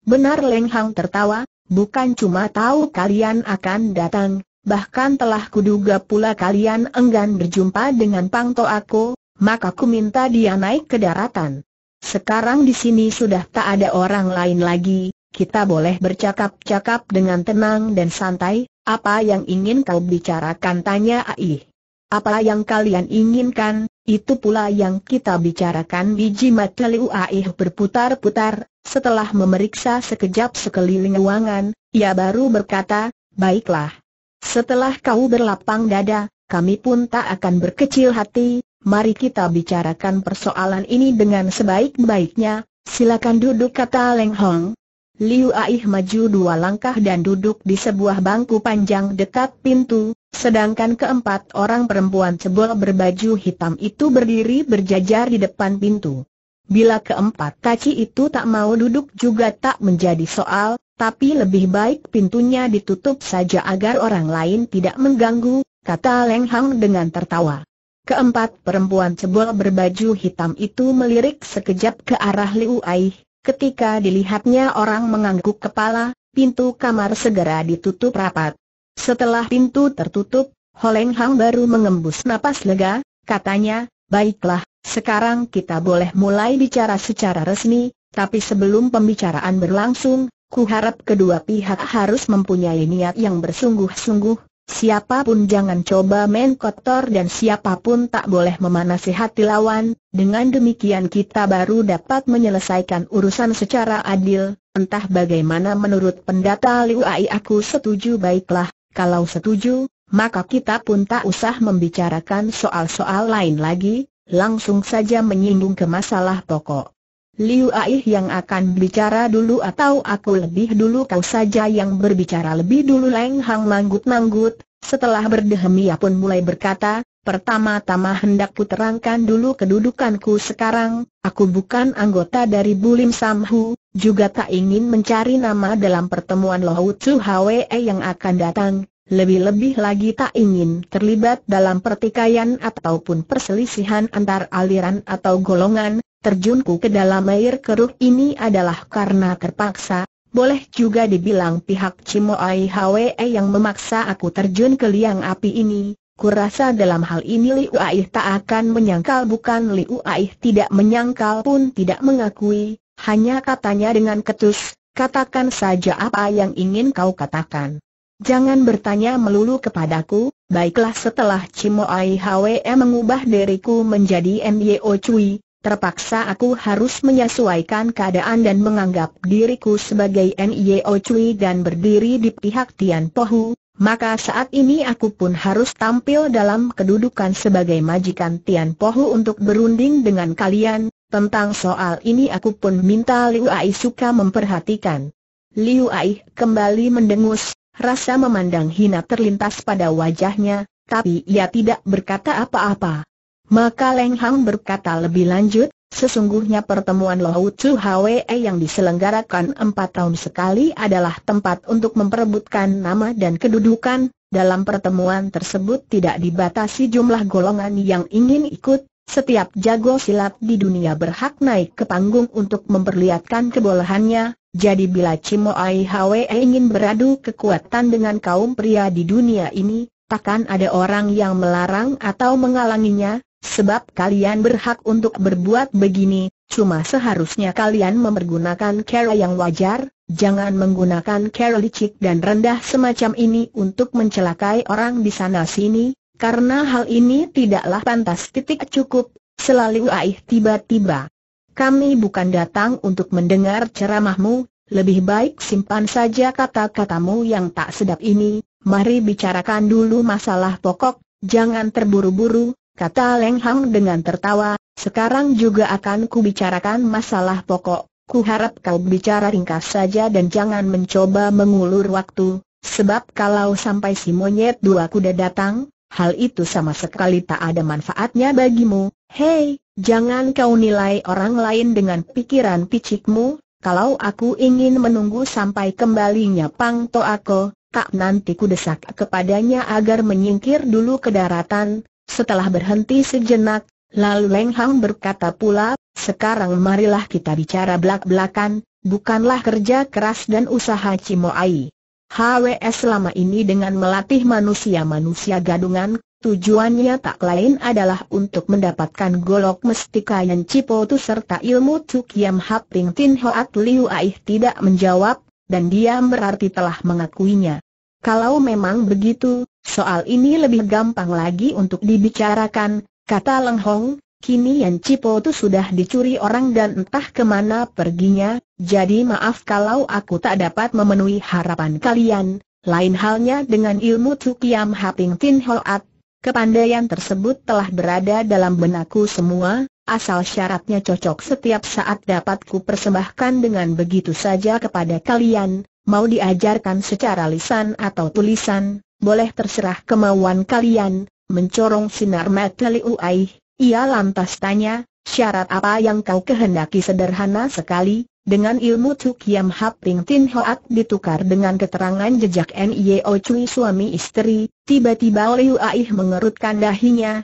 "Benar," Leng Hang tertawa, "bukan cuma tahu kalian akan datang, bahkan telah kuduga pula kalian enggan berjumpa dengan Pang Toaku, maka ku minta dia naik ke daratan. Sekarang di sini sudah tak ada orang lain lagi, kita boleh bercakap-cakap dengan tenang dan santai." "Apa yang ingin kau bicarakan?" tanya Ai. "Apa yang kalian inginkan, itu pula yang kita bicarakan." Biji mata Liu Ai berputar-putar. Setelah memeriksa sekejap sekeliling ruangan, ia baru berkata, "Baiklah. Setelah kau berlapang dada, kami pun tak akan berkecil hati. Mari kita bicarakan persoalan ini dengan sebaik-baiknya." "Silakan duduk," kata Leng Hang. Liu Ai maju 2 langkah dan duduk di sebuah bangku panjang dekat pintu, sedangkan ke-4 orang perempuan cebol berbaju hitam itu berdiri berjajar di depan pintu. Bila ke-4 kaci itu tak mau duduk juga tak menjadi soal, tapi lebih baik pintunya ditutup saja agar orang lain tidak mengganggu, kata Leng Hang dengan tertawa. Ke-4 perempuan cebol berbaju hitam itu melirik sekejap ke arah Liu Ai. Ketika dilihatnya orang mengangguk kepala, pintu kamar segera ditutup rapat. Setelah pintu tertutup, Ho Leng Hang baru mengembus napas lega. Katanya, "Baiklah, sekarang kita boleh mulai bicara secara resmi, tapi sebelum pembicaraan berlangsung, kuharap kedua pihak harus mempunyai niat yang bersungguh-sungguh. Siapapun jangan coba main kotor dan siapapun tak boleh memanasi hati lawan. Dengan demikian kita baru dapat menyelesaikan urusan secara adil." "Entah bagaimana menurut pendeta Liu Ai aku setuju." "Baiklah, kalau setuju, maka kita pun tak usah membicarakan soal-soal lain lagi, langsung saja menyinggung ke masalah pokok. Liu Ai yang akan bicara dulu atau aku lebih dulu?" "Kau saja yang berbicara lebih dulu." Leng Hang manggut-manggut. Setelah berdehem ia pun mulai berkata, "Pertama-tama hendak kuterangkan dulu kedudukanku sekarang. Aku bukan anggota dari Bulim Samhu, juga tak ingin mencari nama dalam pertemuan Lohutsu Hwe yang akan datang. Lebih-lebih lagi tak ingin terlibat dalam pertikaian ataupun perselisihan antar aliran atau golongan. terjunku ke dalam air keruh ini adalah karena terpaksa. Boleh juga dibilang pihak Cimo Ai Hwe yang memaksa aku terjun ke liang api ini. Kurasa dalam hal ini Liu Ai tak akan menyangkal, bukan Liu Ai tidak menyangkal pun tidak mengakui. Hanya katanya dengan ketus, katakan saja apa yang ingin kau katakan. Jangan bertanya melulu kepadaku. Baiklah, setelah Cimo Ai Hwe mengubah diriku menjadi Nio Cui, terpaksa aku harus menyesuaikan keadaan dan menganggap diriku sebagai Nio Cui dan berdiri di pihak Tian Pohu. Maka saat ini aku pun harus tampil dalam kedudukan sebagai majikan Tian Pohu untuk berunding dengan kalian. Tentang soal ini aku pun minta Liu Ai suka memperhatikan. Liu Ai kembali mendengus, rasa memandang hina terlintas pada wajahnya, tapi ia tidak berkata apa-apa. Maka Leng Hang berkata lebih lanjut, sesungguhnya pertemuan Lohutsu Hwe yang diselenggarakan 4 tahun sekali adalah tempat untuk memperebutkan nama dan kedudukan. Dalam pertemuan tersebut tidak dibatasi jumlah golongan yang ingin ikut. Setiap jago silat di dunia berhak naik ke panggung untuk memperlihatkan kebolehannya. Jadi bila Cimo Ai Hwe ingin beradu kekuatan dengan kaum pria di dunia ini, takkan ada orang yang melarang atau menghalanginya. Sebab kalian berhak untuk berbuat begini, cuma seharusnya kalian mempergunakan cara yang wajar, jangan menggunakan cara licik dan rendah semacam ini untuk mencelakai orang di sana sini, karena hal ini tidaklah pantas. Cukup, selalu aih tiba-tiba. Kami bukan datang untuk mendengar ceramahmu, lebih baik simpan saja kata-katamu yang tak sedap ini, mari bicarakan dulu masalah pokok, jangan terburu-buru. Kata Leng Hang dengan tertawa, sekarang juga akan kubicarakan masalah pokok. Kuharap kau bicara ringkas saja dan jangan mencoba mengulur waktu, sebab kalau sampai si monyet dua kuda datang, hal itu sama sekali tak ada manfaatnya bagimu. Hei, jangan kau nilai orang lain dengan pikiran picikmu. Kalau aku ingin menunggu sampai kembalinya Pang Toako, tak nanti ku desak kepadanya agar menyingkir dulu ke daratan. Setelah berhenti sejenak, lalu Leng Hang berkata pula, sekarang marilah kita bicara belak-belakan, bukanlah kerja keras dan usaha Cimo Ai Hwe selama ini dengan melatih manusia-manusia gadungan. Tujuannya tak lain adalah untuk mendapatkan golok mestika yang Cipotu serta ilmu Tukiam Hap Ting Tin Hoat. Liu Ai tidak menjawab, dan diam berarti telah mengakuinya. Kalau memang begitu, soal ini lebih gampang lagi untuk dibicarakan, kata Leng Hang. Kini yang Cipotu sudah dicuri orang dan entah kemana perginya, jadi maaf kalau aku tak dapat memenuhi harapan kalian. Lain halnya dengan ilmu Tukiam Hap Ting Tin Hoat, kepandaian tersebut telah berada dalam benakku semua, asal syaratnya cocok setiap saat dapat ku persembahkan dengan begitu saja kepada kalian. Mau diajarkan secara lisan atau tulisan, boleh terserah kemauan kalian. Mencorong sinar mata Liu Ai, ia lantas tanya, syarat apa yang kau kehendaki? Sederhana sekali, dengan ilmu Tukiam Hap Ting Tin Hoat ditukar dengan keterangan jejak Nio Cui suami istri. Tiba-tiba Liu Ai mengerutkan dahinya,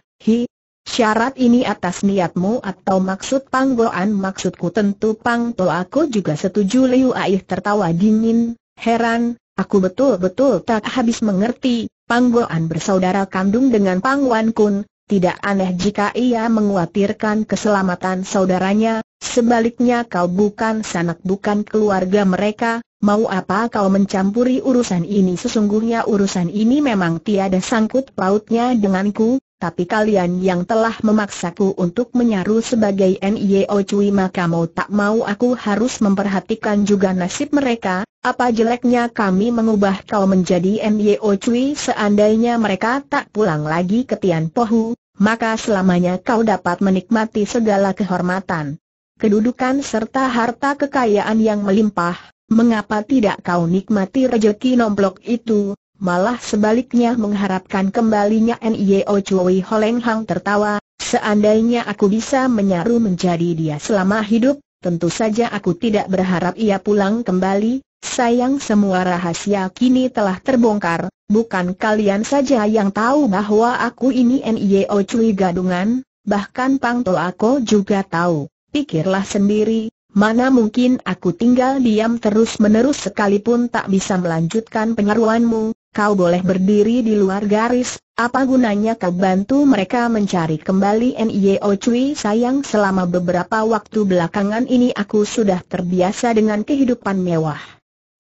syarat ini atas niatmu atau maksud Pang Goan? Maksudku tentu Pang Toako juga setuju. Liu Ai tertawa dingin, heran, aku betul-betul tak habis mengerti. Pang Goan bersaudara kandung dengan Pang Wan Kun, tidak aneh jika ia mengkhawatirkan keselamatan saudaranya. Sebaliknya kau bukan sanak bukan keluarga mereka, mau apa kau mencampuri urusan ini? Sesungguhnya urusan ini memang tiada sangkut pautnya denganku. Tapi kalian yang telah memaksaku untuk menyaru sebagai Nio Cui, maka mau tak mau aku harus memperhatikan juga nasib mereka. Apa jeleknya kami mengubah kau menjadi Nio Cui? Seandainya mereka tak pulang lagi ke Tian Pohu, maka selamanya kau dapat menikmati segala kehormatan, kedudukan serta harta kekayaan yang melimpah. Mengapa tidak kau nikmati rejeki nomplok itu? Malah sebaliknya mengharapkan kembalinya Nio Cui. Ho Leng Hang tertawa, seandainya aku bisa menyaru menjadi dia selama hidup, tentu saja aku tidak berharap ia pulang kembali. Sayang, semua rahasia kini telah terbongkar. Bukan kalian saja yang tahu bahwa aku ini Nio Cui gadungan, bahkan Pang Toako juga tahu. pikirlah sendiri, mana mungkin aku tinggal diam terus-menerus sekalipun tak bisa melanjutkan penyeruanmu. Kau boleh berdiri di luar garis, apa gunanya kau bantu mereka mencari kembali Nio Cui? Sayang, selama beberapa waktu belakangan ini aku sudah terbiasa dengan kehidupan mewah.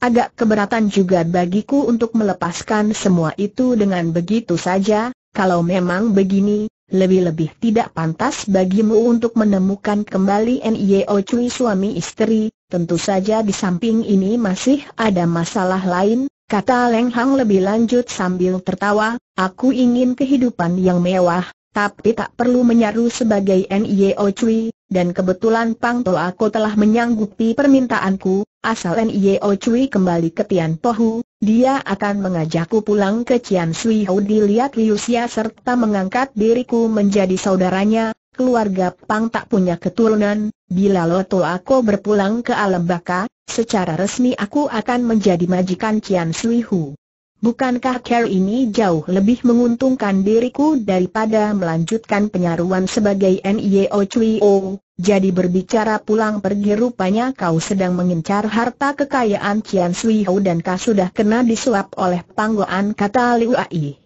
Agak keberatan juga bagiku untuk melepaskan semua itu dengan begitu saja. Kalau memang begini, lebih-lebih tidak pantas bagimu untuk menemukan kembali Nio Cui suami istri. Tentu saja di samping ini masih ada masalah lain, kata Leng Hang lebih lanjut sambil tertawa. Aku ingin kehidupan yang mewah, tapi tak perlu menyaru sebagai Nio Cui. Dan kebetulan Pang Toako telah menyanggupi permintaanku. Asal Nio Cui kembali ke Tian Pohu, dia akan mengajakku pulang ke Cian Sui Hu dilihat Liu Xia serta mengangkat diriku menjadi saudaranya. Keluarga Pang tak punya keturunan. Bila Lotoako berpulang ke alam baka, secara resmi aku akan menjadi majikan Cian Sui Hu. Bukankah cara ini jauh lebih menguntungkan diriku daripada melanjutkan penyaruan sebagai Nio Cui? Oh, jadi berbicara pulang pergi, rupanya kau sedang mengincar harta kekayaan Cian Sui Hu dan kau sudah kena disuap oleh Pang Goan, kata Liu Ai.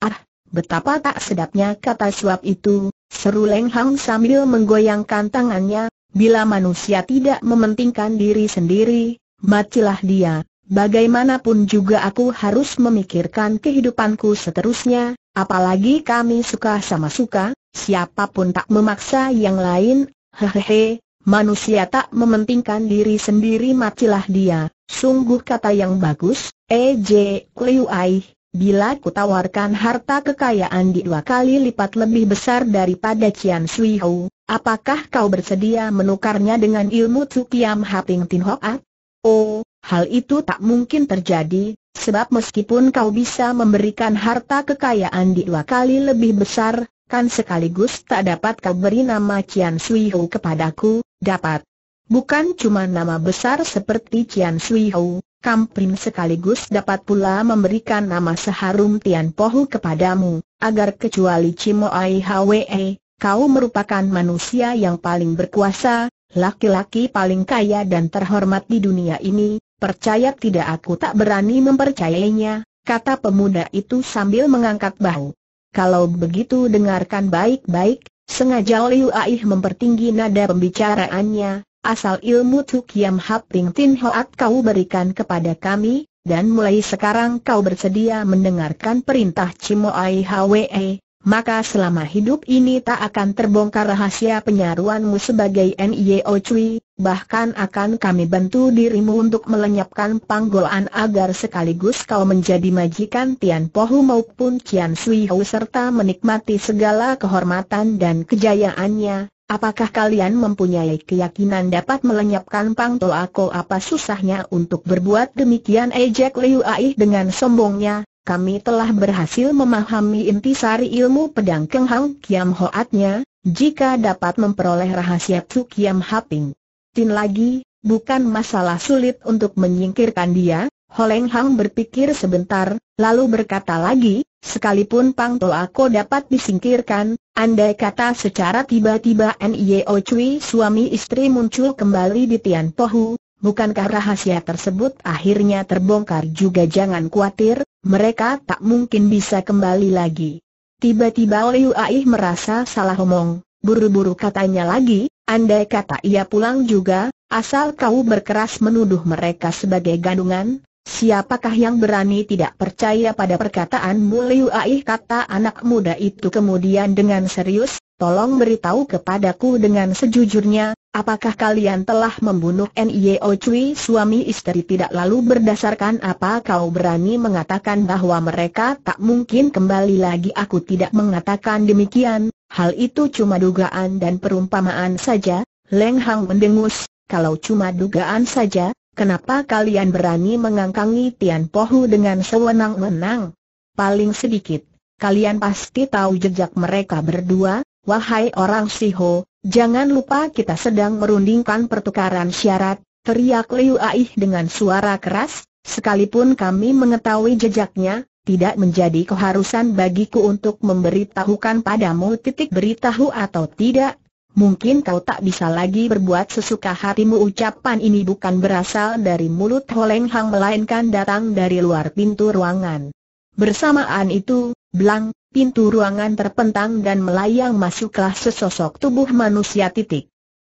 Ah, betapa tak sedapnya kata suap itu, seru Leng Hang sambil menggoyangkan tangannya. Bila manusia tidak mementingkan diri sendiri, matilah dia. Bagaimanapun juga aku harus memikirkan kehidupanku seterusnya, apalagi kami suka sama suka, siapapun tak memaksa yang lain. Hehehe, manusia tak mementingkan diri sendiri, matilah dia. Sungguh kata yang bagus, Ej Liu Ai. Bila kutawarkan harta kekayaan di 2 kali lipat lebih besar daripada Cian Sui Hu, apakah kau bersedia menukarnya dengan ilmu Tukiam Hap Ting Tin Hoat? Oh, hal itu tak mungkin terjadi, sebab meskipun kau bisa memberikan harta kekayaan di 2 kali lebih besar, kan sekaligus tak dapat kau beri nama Cian Sui Hu kepadaku. Dapat. Bukan cuma nama besar seperti Cian Sui Hu, Kamprim sekaligus dapat pula memberikan nama seharum Tian Pohu kepadamu, agar kecuali Cimo Ai Hwe, kau merupakan manusia yang paling berkuasa, laki-laki paling kaya dan terhormat di dunia ini. Percaya tidak, aku tak berani mempercayainya, kata pemuda itu sambil mengangkat bahu. Kalau begitu dengarkan baik-baik, sengaja Liu Ai mempertinggi nada pembicaraannya. Asal ilmu Tukiam Hap Ting Tin Hoat kau berikan kepada kami, dan mulai sekarang kau bersedia mendengarkan perintah Cimo Ai Hwe, maka selama hidup ini tak akan terbongkar rahasia penyaruanmu sebagai Nio Cui. Bahkan akan kami bantu dirimu untuk melenyapkan Pang Goan agar sekaligus kau menjadi majikan Tian Pohu maupun Cian Sui Hu serta menikmati segala kehormatan dan kejayaannya. Apakah kalian mempunyai keyakinan dapat melenyapkan Pang Toako? Apa susahnya untuk berbuat demikian, ejek Liu Ai dengan sombongnya. Kami telah berhasil memahami intisari ilmu pedang Keng Hang Kiam Hoatnya. Jika dapat memperoleh rahasia Tukiam Hap Ting Tin lagi, bukan masalah sulit untuk menyingkirkan dia. Ho Leng Hang berpikir sebentar, lalu berkata lagi, sekalipun Pang Toako dapat disingkirkan, andai kata secara tiba-tiba Nio Cui suami istri muncul kembali di Tian Pohu, bukankah rahasia tersebut akhirnya terbongkar juga? Jangan khawatir, mereka tak mungkin bisa kembali lagi. Tiba-tiba Liu Ai merasa salah omong, buru-buru katanya lagi, andai kata ia pulang juga, asal kau berkeras menuduh mereka sebagai gadungan, siapakah yang berani tidak percaya pada perkataanmu Liu Ai, kata anak muda itu kemudian dengan serius. Tolong beritahu kepadaku dengan sejujurnya, apakah kalian telah membunuh Nio Cui suami istri tidak? Lalu berdasarkan apa kau berani mengatakan bahwa mereka tak mungkin kembali lagi? Aku tidak mengatakan demikian, hal itu cuma dugaan dan perumpamaan saja. Leng Hang mendengus. Kalau cuma dugaan saja, kenapa kalian berani mengangkangi Tian Pohu dengan sewenang-wenang? Paling sedikit, kalian pasti tahu jejak mereka berdua. Wahai orang Siho, jangan lupa kita sedang merundingkan pertukaran syarat, teriak Liu Ai dengan suara keras. Sekalipun kami mengetahui jejaknya, tidak menjadi keharusan bagiku untuk memberitahukan padamu. Beritahu atau tidak, Mungkin kau tak bisa lagi berbuat sesuka hatimu. Ucapan ini bukan berasal dari mulut Ho Leng Hang melainkan datang dari luar pintu ruangan. Bersamaan itu, belang, pintu ruangan terpentang dan melayang masuklah sesosok tubuh manusia.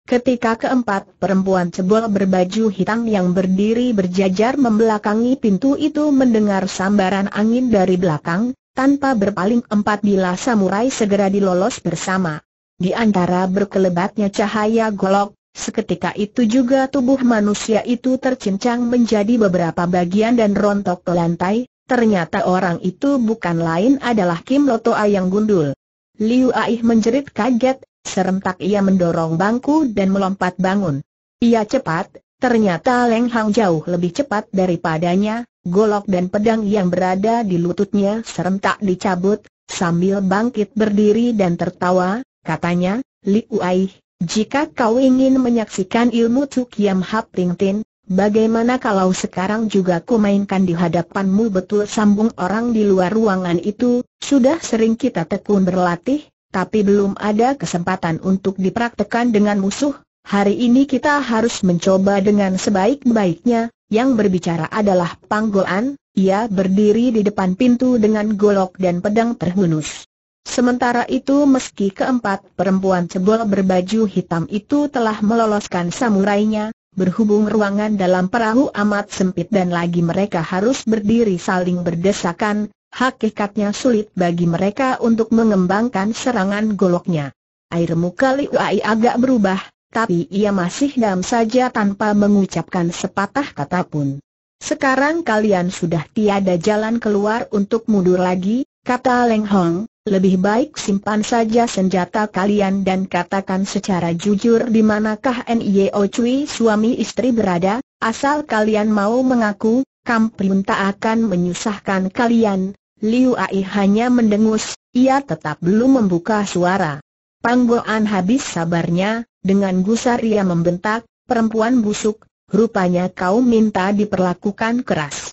Ketika keempat perempuan cebol berbaju hitam yang berdiri berjajar membelakangi pintu itu mendengar sambaran angin dari belakang, tanpa berpaling 14 samurai segera dilolos bersama. Di antara berkelebatnya cahaya golok, seketika itu juga tubuh manusia itu tercincang menjadi beberapa bagian dan rontok ke lantai. Ternyata orang itu bukan lain adalah Kim Lotoa yang gundul. Liu Ai menjerit kaget, serentak ia mendorong bangku dan melompat bangun. Ia cepat, ternyata Leng Hang jauh lebih cepat daripadanya. Golok dan pedang yang berada di lututnya serentak dicabut, sambil bangkit berdiri dan tertawa. Katanya, Liu Ai, jika kau ingin menyaksikan ilmu Tukiam Hap Ting Tin, bagaimana kalau sekarang juga ku mainkan di hadapanmu? Betul, sambung orang di luar ruangan itu, sudah sering kita tekun berlatih, tapi belum ada kesempatan untuk dipraktekkan dengan musuh. Hari ini kita harus mencoba dengan sebaik-baiknya. Yang berbicara adalah Pang Goan. Ia berdiri di depan pintu dengan golok dan pedang terhunus. Sementara itu, meski keempat perempuan cebol berbaju hitam itu telah meloloskan samurainya, berhubung ruangan dalam perahu amat sempit dan lagi mereka harus berdiri saling berdesakan, hakikatnya sulit bagi mereka untuk mengembangkan serangan goloknya. Air muka Liu Ai agak berubah, tapi ia masih diam saja tanpa mengucapkan sepatah kata pun. Sekarang kalian sudah tiada jalan keluar untuk mundur lagi, kata Leng Hang. Lebih baik simpan saja senjata kalian dan katakan secara jujur di manakah Nio Cui suami istri berada. Asal kalian mau mengaku, Kampriun tak akan menyusahkan kalian. Liu Ai hanya mendengus, ia tetap belum membuka suara. Pang Goan habis sabarnya, dengan gusar ia membentak, perempuan busuk, rupanya kau minta diperlakukan keras.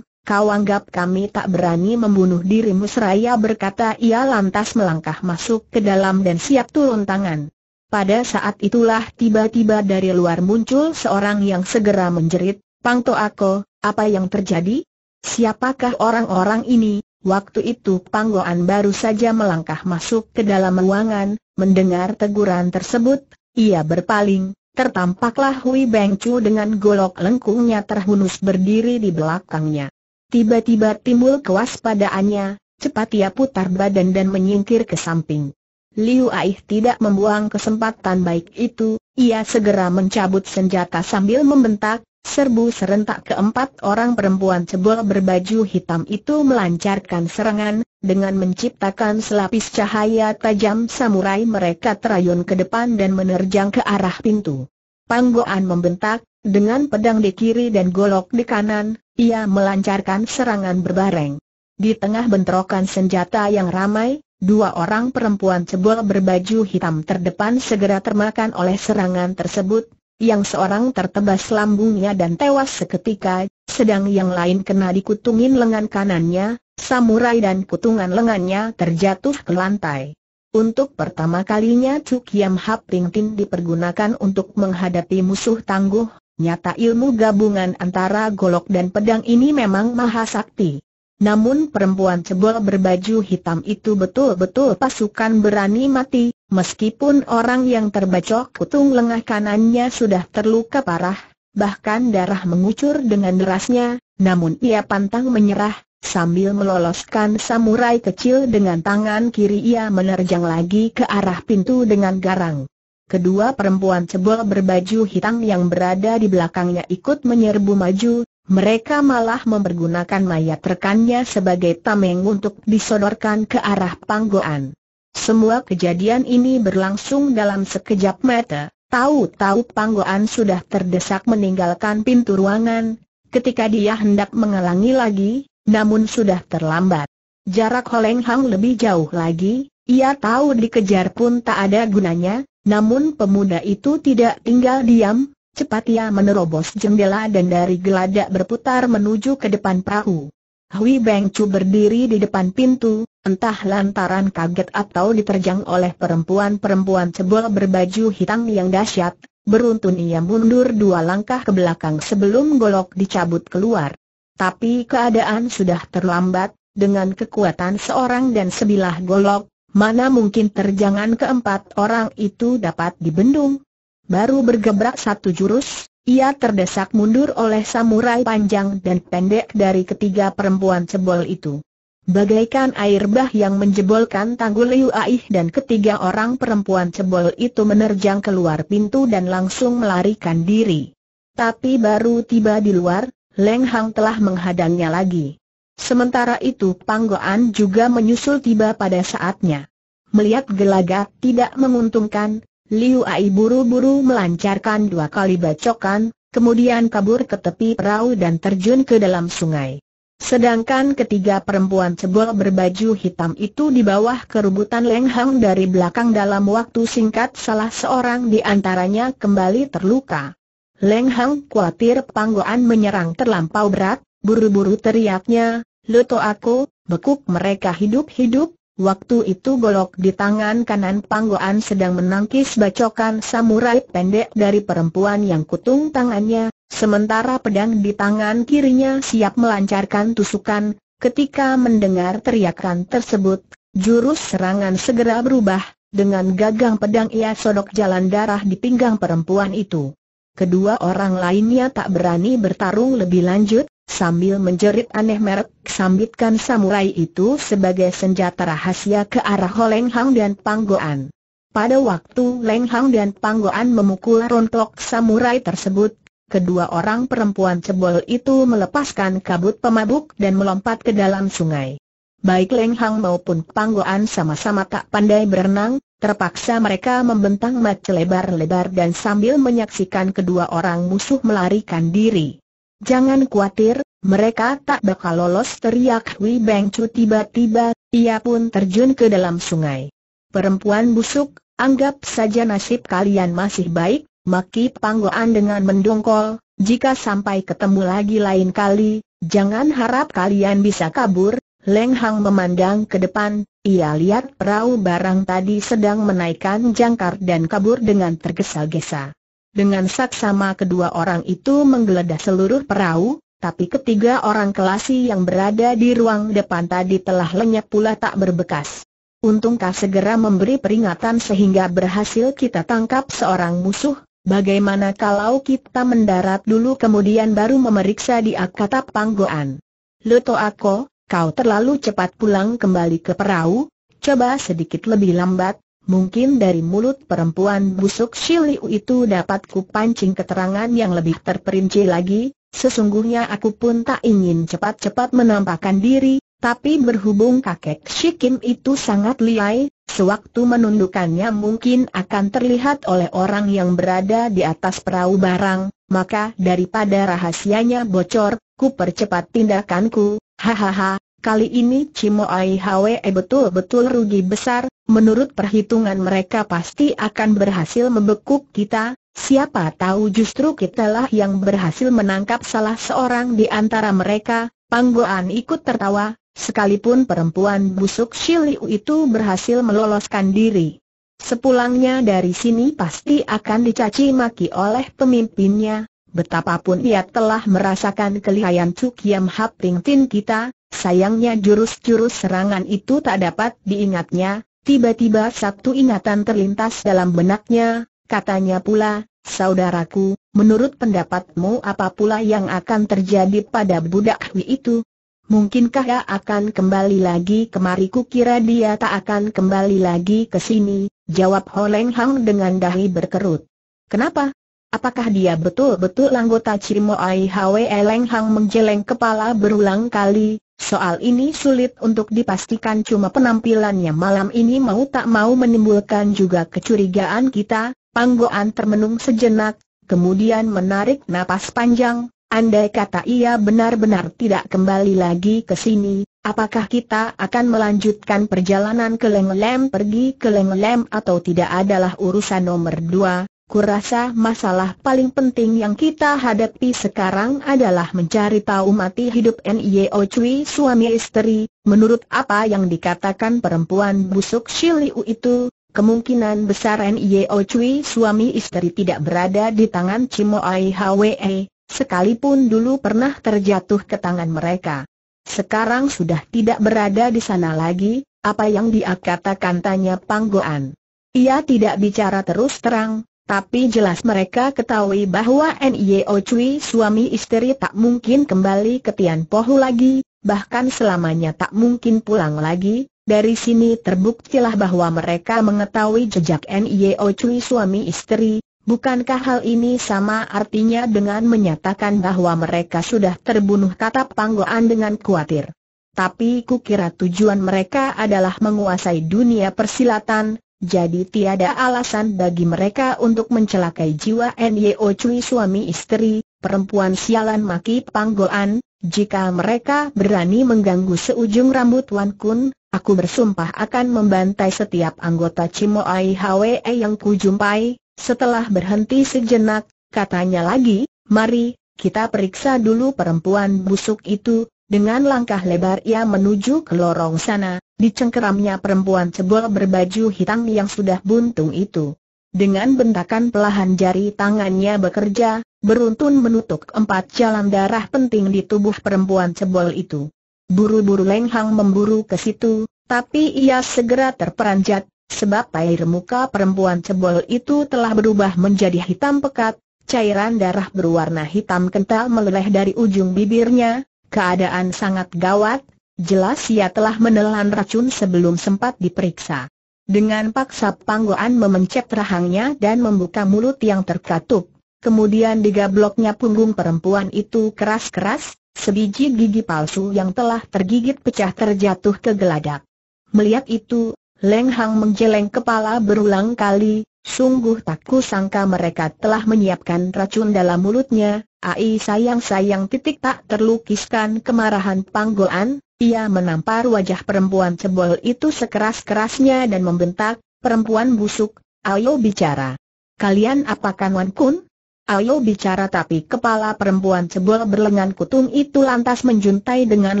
Kau anggap kami tak berani membunuh dirimu? Seraya berkata ia lantas melangkah masuk ke dalam dan siap turun tangan. Pada saat itulah tiba-tiba dari luar muncul seorang yang segera menjerit, Pang Toako, apa yang terjadi? Siapakah orang-orang ini? Waktu itu Pang Goan baru saja melangkah masuk ke dalam ruangan. Mendengar teguran tersebut, ia berpaling. Tertampaklah Hui Beng Cu dengan golok lengkungnya terhunus berdiri di belakangnya. Tiba-tiba timbul kewaspadaannya, cepat ia putar badan dan menyingkir ke samping. Liu Ai tidak membuang kesempatan baik itu, ia segera mencabut senjata sambil membentak, serbu serentak keempat orang perempuan cebol berbaju hitam itu melancarkan serangan, dengan menciptakan selapis cahaya tajam samurai mereka terayun ke depan dan menerjang ke arah pintu. Pang Goan membentak, dengan pedang di kiri dan golok di kanan. Ia melancarkan serangan berbareng. Di tengah bentrokan senjata yang ramai, dua orang perempuan cebol berbaju hitam terdepan segera termakan oleh serangan tersebut, yang seorang tertebas lambungnya dan tewas seketika, sedang yang lain kena dikutungin lengan kanannya, samurai dan kutungan lengannya terjatuh ke lantai. Untuk pertama kalinya Tukiam Hap Ting Tin dipergunakan untuk menghadapi musuh tangguh. Nyata ilmu gabungan antara golok dan pedang ini memang mahasakti. Namun perempuan cebol berbaju hitam itu betul-betul pasukan berani mati. Meskipun orang yang terbacok kutung lengan kanannya sudah terluka parah, bahkan darah mengucur dengan derasnya, namun ia pantang menyerah. Sambil meloloskan samurai kecil dengan tangan kiri, ia menerjang lagi ke arah pintu dengan garang. Kedua perempuan cebol berbaju hitam yang berada di belakangnya ikut menyerbu maju, mereka malah mempergunakan mayat rekannya sebagai tameng untuk disodorkan ke arah Pang Goan. Semua kejadian ini berlangsung dalam sekejap mata, tahu-tahu Pang Goan sudah terdesak meninggalkan pintu ruangan, ketika dia hendak menghalangi lagi, namun sudah terlambat. Jarak Ho Leng Hang lebih jauh lagi, ia tahu dikejar pun tak ada gunanya. Namun pemuda itu tidak tinggal diam, cepat ia menerobos jendela dan dari geladak berputar menuju ke depan perahu. Hui Bangchu berdiri di depan pintu, entah lantaran kaget atau diterjang oleh perempuan-perempuan cebol berbaju hitam yang dahsyat. Beruntun ia mundur 2 langkah ke belakang sebelum golok dicabut keluar. Tapi keadaan sudah terlambat. Dengan kekuatan seorang dan sebilah golok, mana mungkin terjangan keempat orang itu dapat dibendung. Baru bergebrak 1 jurus, ia terdesak mundur oleh samurai panjang dan pendek dari ketiga perempuan cebol itu. Bagaikan air bah yang menjebolkan tanggul Liu Ai dan ketiga orang perempuan cebol itu menerjang keluar pintu dan langsung melarikan diri. Tapi baru tiba di luar, Leng Hang telah menghadangnya lagi. Sementara itu Pang Goan juga menyusul tiba pada saatnya. Melihat gelagat tidak menguntungkan, Liu Ai buru-buru melancarkan 2 kali bacokan, kemudian kabur ke tepi perahu dan terjun ke dalam sungai. Sedangkan ketiga perempuan cebol berbaju hitam itu di bawah kerubutan Leng Hang dari belakang. Dalam waktu singkat salah seorang di antaranya kembali terluka. Leng Hang khawatir Pang Goan menyerang terlampau berat. Buru-buru teriaknya, "Loto aku, bekuk mereka hidup-hidup." Waktu itu golok di tangan kanan Pang Goan sedang menangkis bacokan samurai pendek dari perempuan yang kutung tangannya, sementara pedang di tangan kirinya siap melancarkan tusukan. Ketika mendengar teriakan tersebut, jurus serangan segera berubah. Dengan gagang pedang ia sodok jalan darah di pinggang perempuan itu. Kedua orang lainnya tak berani bertarung lebih lanjut. Sambil menjerit aneh merek, sambitkan samurai itu sebagai senjata rahasia ke arah Ho Leng Hang dan Pang Goan. Pada waktu Leng Hang dan Pang Goan memukul rontok samurai tersebut, kedua orang perempuan cebol itu melepaskan kabut pemabuk dan melompat ke dalam sungai. Baik Leng Hang maupun Pang Goan sama-sama tak pandai berenang, terpaksa mereka membentang mata lebar-lebar dan sambil menyaksikan kedua orang musuh melarikan diri. "Jangan khawatir, mereka tak bakal lolos," teriak Hui Bangchu tiba-tiba. Ia pun terjun ke dalam sungai. "Perempuan busuk, anggap saja nasib kalian masih baik," maki Pang Goan dengan mendongkol. "Jika sampai ketemu lagi lain kali, jangan harap kalian bisa kabur." Leng Hang memandang ke depan, ia lihat perahu barang tadi sedang menaikkan jangkar dan kabur dengan tergesa-gesa. Dengan saksama kedua orang itu menggeledah seluruh perahu, tapi ketiga orang kelasi yang berada di ruang depan tadi telah lenyap pula tak berbekas. "Untungkah segera memberi peringatan sehingga berhasil kita tangkap seorang musuh. Bagaimana kalau kita mendarat dulu kemudian baru memeriksa dia," kata Pang Goan. "Loto aku, kau terlalu cepat pulang kembali ke perahu. Coba sedikit lebih lambat. Mungkin dari mulut perempuan busuk Shiliu itu dapat kupancing keterangan yang lebih terperinci lagi. Sesungguhnya aku pun tak ingin cepat-cepat menampakkan diri, tapi berhubung kakek Shek Kim itu sangat liai, sewaktu menundukkannya mungkin akan terlihat oleh orang yang berada di atas perahu barang, maka daripada rahasianya bocor, ku percepat tindakanku." "Hahaha, kali ini Cimo Ai Hwe betul-betul rugi besar. Menurut perhitungan mereka pasti akan berhasil membekuk kita. Siapa tahu justru kitalah yang berhasil menangkap salah seorang di antara mereka." Pang Goan ikut tertawa, sekalipun perempuan busuk Shiliu itu berhasil meloloskan diri. Sepulangnya dari sini pasti akan dicaci maki oleh pemimpinnya. Betapapun ia telah merasakan kelihayan Tukiam Hap Ting Tin kita, sayangnya jurus-jurus serangan itu tak dapat diingatnya. Tiba-tiba 1 ingatan terlintas dalam benaknya, katanya pula, "Saudaraku, menurut pendapatmu apa pula yang akan terjadi pada budak Hui itu? Mungkinkah dia akan kembali lagi kemari?" "Kukira dia tak akan kembali lagi ke sini," jawab Ho Leng Hang dengan dahi berkerut. "Kenapa? Apakah dia betul-betul anggota Cimo Ai Hwe?" Leng Hang menggeleng kepala berulang kali. Soal ini sulit untuk dipastikan, cuma penampilannya malam ini mau tak mau menimbulkan juga kecurigaan kita. Pang Goan termenung sejenak, kemudian menarik napas panjang. "Andai kata ia benar-benar tidak kembali lagi ke sini, apakah kita akan melanjutkan perjalanan ke Leng Lam?" "Pergi ke Leng Lam atau tidak adalah urusan nomor 2, Kurasa masalah paling penting yang kita hadapi sekarang adalah mencari tahu mati hidup Nio Cui suami istri. Menurut apa yang dikatakan perempuan busuk Shiliu itu, kemungkinan besar Nio Cui suami istri tidak berada di tangan Cimo Ai Hwe, sekalipun dulu pernah terjatuh ke tangan mereka. Sekarang sudah tidak berada di sana lagi. Apa yang dia katakan, tanya Pang Goan. Ia tidak bicara terus terang, tapi jelas mereka ketahui bahwa Nio Cui suami istri tak mungkin kembali ke Tian Pohu lagi, bahkan selamanya tak mungkin pulang lagi. Dari sini terbuktilah bahwa mereka mengetahui jejak Nio Cui suami istri. Bukankah hal ini sama artinya dengan menyatakan bahwa mereka sudah terbunuh, kata Pang Goan dengan khawatir. Tapi kukira tujuan mereka adalah menguasai dunia persilatan, jadi tiada alasan bagi mereka untuk mencelakai jiwa Nio Cui suami istri, perempuan sialan, maki Pang Goan. Jika mereka berani mengganggu seujung rambut Wan Kun, aku bersumpah akan membantai setiap anggota Cimo Ai Hwe yang kujumpai. Setelah berhenti sejenak, katanya lagi, mari kita periksa dulu perempuan busuk itu. Dengan langkah lebar ia menuju ke lorong sana, dicengkeramnya perempuan cebol berbaju hitam yang sudah buntung itu. Dengan bentakan pelahan jari tangannya bekerja, beruntun menutup empat jalan darah penting di tubuh perempuan cebol itu. Buru-buru Leng Hang memburu ke situ, tapi ia segera terperanjat, sebab air muka perempuan cebol itu telah berubah menjadi hitam pekat, cairan darah berwarna hitam kental meleleh dari ujung bibirnya. Keadaan sangat gawat, jelas ia telah menelan racun sebelum sempat diperiksa. Dengan paksa Pang Goan memencet rahangnya dan membuka mulut yang terkatup. Kemudian digabloknya punggung perempuan itu keras-keras, sebiji gigi palsu yang telah tergigit pecah terjatuh ke geladak. Melihat itu, Leng Hang menggeleng kepala berulang kali. Sungguh tak kusangka mereka telah menyiapkan racun dalam mulutnya. Ai sayang-sayang, titik tak terlukiskan kemarahan Pang Goan. Ia menampar wajah perempuan cebol itu sekeras-kerasnya dan membentak, perempuan busuk, ayo bicara. Kalian apakan Wan Kun? Ayo bicara. Tapi kepala perempuan cebol berlengan kutung itu lantas menjuntai dengan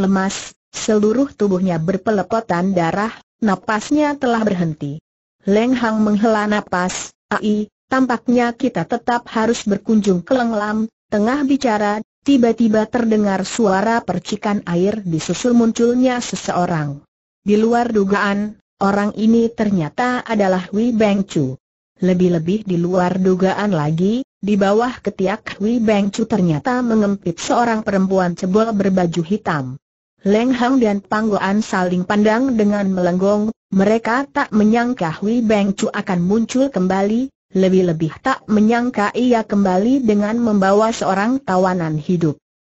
lemas, seluruh tubuhnya berpelepotan darah, napasnya telah berhenti. Leng Hang menghela napas. Ai, tampaknya kita tetap harus berkunjung ke Leng Lam. Tengah bicara, tiba-tiba terdengar suara percikan air, disusul munculnya seseorang. Di luar dugaan, orang ini ternyata adalah Hui Beng Cu. Lebih-lebih di luar dugaan lagi, di bawah ketiak Hui Beng Cu ternyata mengempit seorang perempuan cebol berbaju hitam. Leng Hang dan Pang Goan saling pandang dengan melenggong. Mereka tak menyangka Hui Beng Cu akan muncul kembali, lebih-lebih tak menyangka ia kembali dengan membawa seorang tawanan hidup.